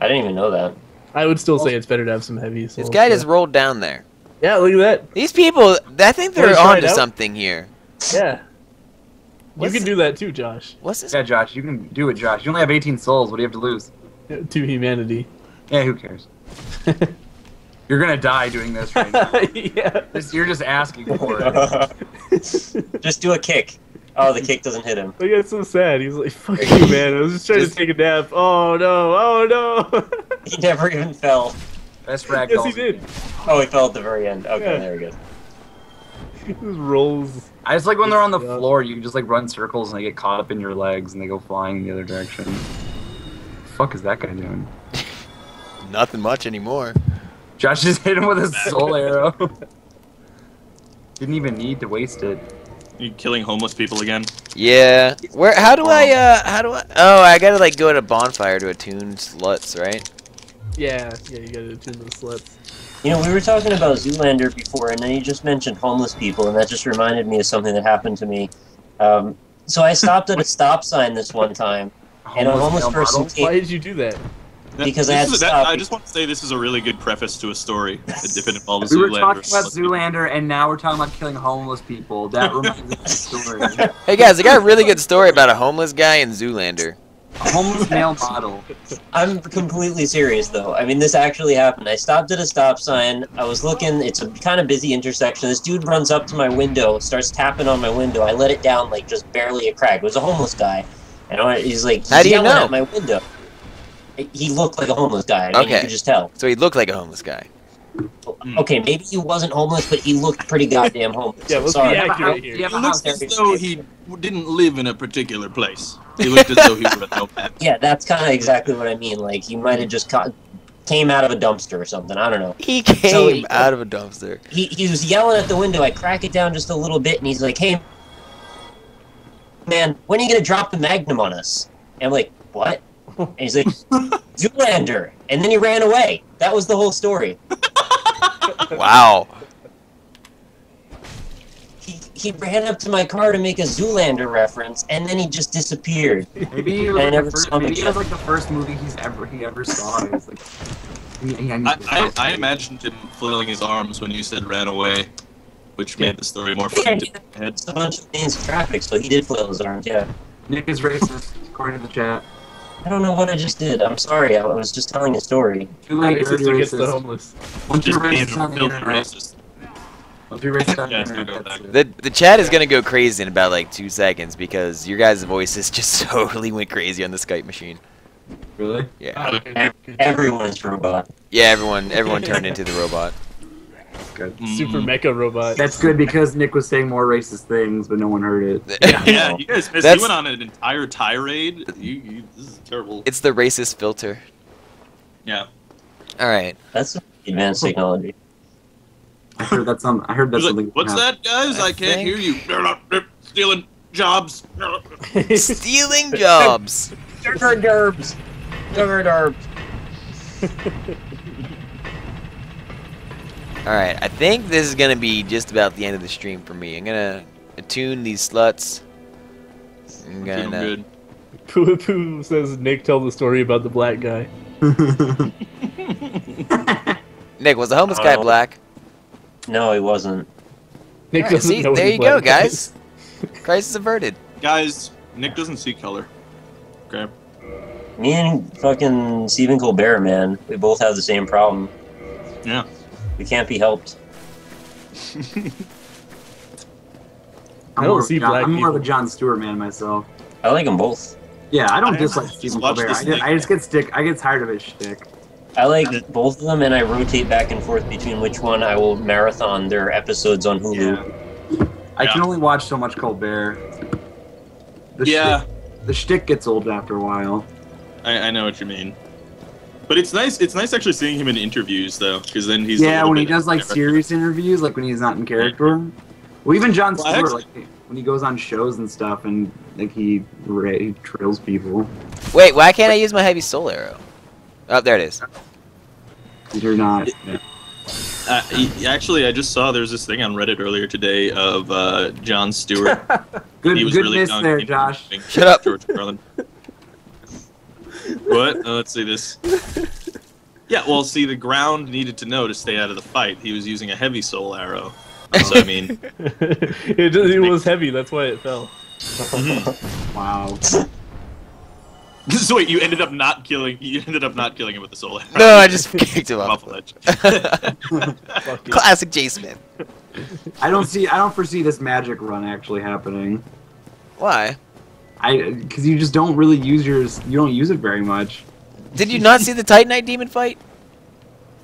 I didn't even know that. I would still say it's better to have some heavy souls. This guy just rolled down there. Yeah, look at that. These people, I think they're onto something here. Yeah. You can do that too, Josh. What's this? Yeah, Josh, you can do it, Josh. You only have 18 souls. What do you have to lose? To humanity. Yeah, who cares? You're gonna die doing this right now. Yeah. You're just asking for it. Just do a kick. Oh, the kick doesn't hit him. Like, that's so sad. He's like, fuck you, man. I was just trying to take a nap. Oh, no. Oh, no. He never even fell. That's ragdoll. Yes, he did. Oh, he fell at the very end. Okay, there we go. He just rolls. I just like when they're on the floor, you can just like run circles and they get caught up in your legs and they go flying the other direction. What the fuck is that guy doing? Nothing much anymore. Josh just hit him with a soul arrow. Didn't even need to waste it. You killing homeless people again? Yeah. Where? How do I? How do I? Oh, I gotta like go to a bonfire to attune sluts, right? Yeah. Yeah, you gotta attune those sluts. You know, we were talking about Zoolander before, and then you just mentioned homeless people, and that just reminded me of something that happened to me. So I stopped at a stop sign this one time, and a homeless person came. Why did you do that? Because I just want to say this is a really good preface to a story. If it involves Zoolander. We were talking about Zoolander, and now we're talking about killing homeless people. That reminds me of the story. Hey guys, I got a really good story about a homeless guy in Zoolander. A homeless male model. I'm completely serious, though. I mean, this actually happened. I stopped at a stop sign. I was looking. It's a kind of busy intersection. This dude runs up to my window, starts tapping on my window. I let it down, like, just barely a crack. It was a homeless guy. And he's like, he's yelling at my window. He looked like a homeless guy. I mean, you could just tell. So he looked like a homeless guy. Okay, maybe he wasn't homeless, but he looked pretty goddamn homeless. Yeah, sorry. He looks as though he didn't live in a particular place. He looked as though he were a nomad. Yeah, that's kind of exactly what I mean. Like, he might have just came out of a dumpster or something. I don't know. He came out of a dumpster. He was yelling at the window. I crack it down just a little bit, and he's like, hey, man, when are you going to drop the Magnum on us? And I'm like, what? And he's like, Zoolander. And then he ran away. That was the whole story. Wow. He ran up to my car to make a Zoolander reference, and then he just disappeared. Maybe it was like the first movie he ever saw. It was like, I imagined him flailing his arms when you said ran away, which made the story more fun to my head. It's a bunch of things in traffic, so he did flail his arms, yeah. Nick is racist, according to the chat. I don't know what I just did. I'm sorry. I was just telling a story. Too late. Against the homeless. Once you're racist on the internet. The chat is gonna go crazy in about like 2 seconds because your guys' voices just totally went crazy on the Skype machine. Really? Yeah. Everyone's robot. Yeah, everyone turned into the robot. Good. Super mecha robot. That's good because Nick was saying more racist things, but no one heard it. Yeah, you guys missed. You went on an entire tirade. This is terrible. It's the racist filter. Yeah. All right. That's advanced technology. I heard that's something. Like, what's that, guys? I can't hear you. Stealing jobs. Stealing jobs. Sugar derbs. Sugar derbs. Alright, I think this is going to be just about the end of the stream for me. I'm going to attune these sluts. I'm going to... Poo-poo says, Nick, tell the story about the black guy. Nick, was the homeless guy black? No, he wasn't. Nick doesn't see, there you go, guys. Crisis averted. Guys, Nick doesn't see color. Okay. Me and fucking Stephen Colbert, man. We both have the same problem. Yeah. We can't be helped. I don't see black people. I'm more of a Jon Stewart man myself. I like them both. Yeah, I don't dislike Stephen Colbert. I just get I get tired of his shtick. I like both of them, and I rotate back and forth between which one I will marathon their episodes on Hulu. Yeah. I can only watch so much Colbert. The shtick gets old after a while. I know what you mean. But it's nice. It's nice actually seeing him in interviews, though, because then he's when he does like serious interviews, like when he's not in character. Well, even Jon Stewart, like when he goes on shows and stuff, and like he trails people. Wait, why can't I use my heavy soul arrow? Oh, there it is. You're not. Yeah. Actually, I just saw there's this thing on Reddit earlier today of Jon Stewart. Good miss there, Josh. Shut up, George Carlin. What? Let's see this. Yeah, well, see, the ground needed to know to stay out of the fight. He was using a heavy soul arrow. So, I mean... it was heavy, that's why it fell. Wow. So wait, you ended up not killing. You ended up not killing him with the soul arrow. No, I just kicked him off the ledge. Classic J. Smith. I don't foresee this magic run actually happening. Why? Because you just don't really use yours. You don't use it very much. Did you not see the Titanite demon fight?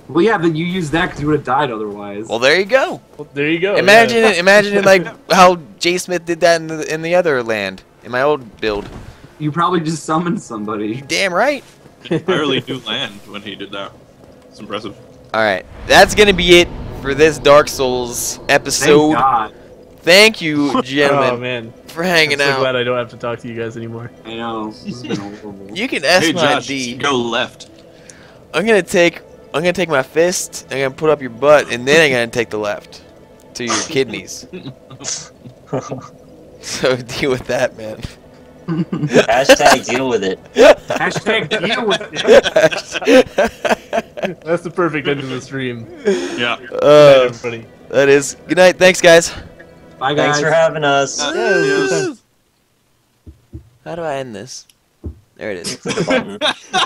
Well, yeah, but you used that because you would have died otherwise. Well, there you go. Well, there you go. Imagine, yeah. Imagine like how J. Smith did that in the other land in my old build. You probably just summoned somebody. Damn right. Entirely new land when he did that. It's impressive. All right, that's gonna be it for this Dark Souls episode. Thank God. Thank you, gentlemen. Oh man, for hanging out. I'm so glad I don't have to talk to you guys anymore. I know. This has been horrible. You can ask my D. Go left. I'm gonna take my fist. I'm gonna put up your butt, and then I'm gonna take the left to your kidneys. So deal with that, man. Hashtag deal with it. Hashtag deal with it. That's the perfect end of the stream. Yeah. Everybody. That is. Good night. Thanks, guys. Bye, guys. Thanks for having us. How do I end this? There it is.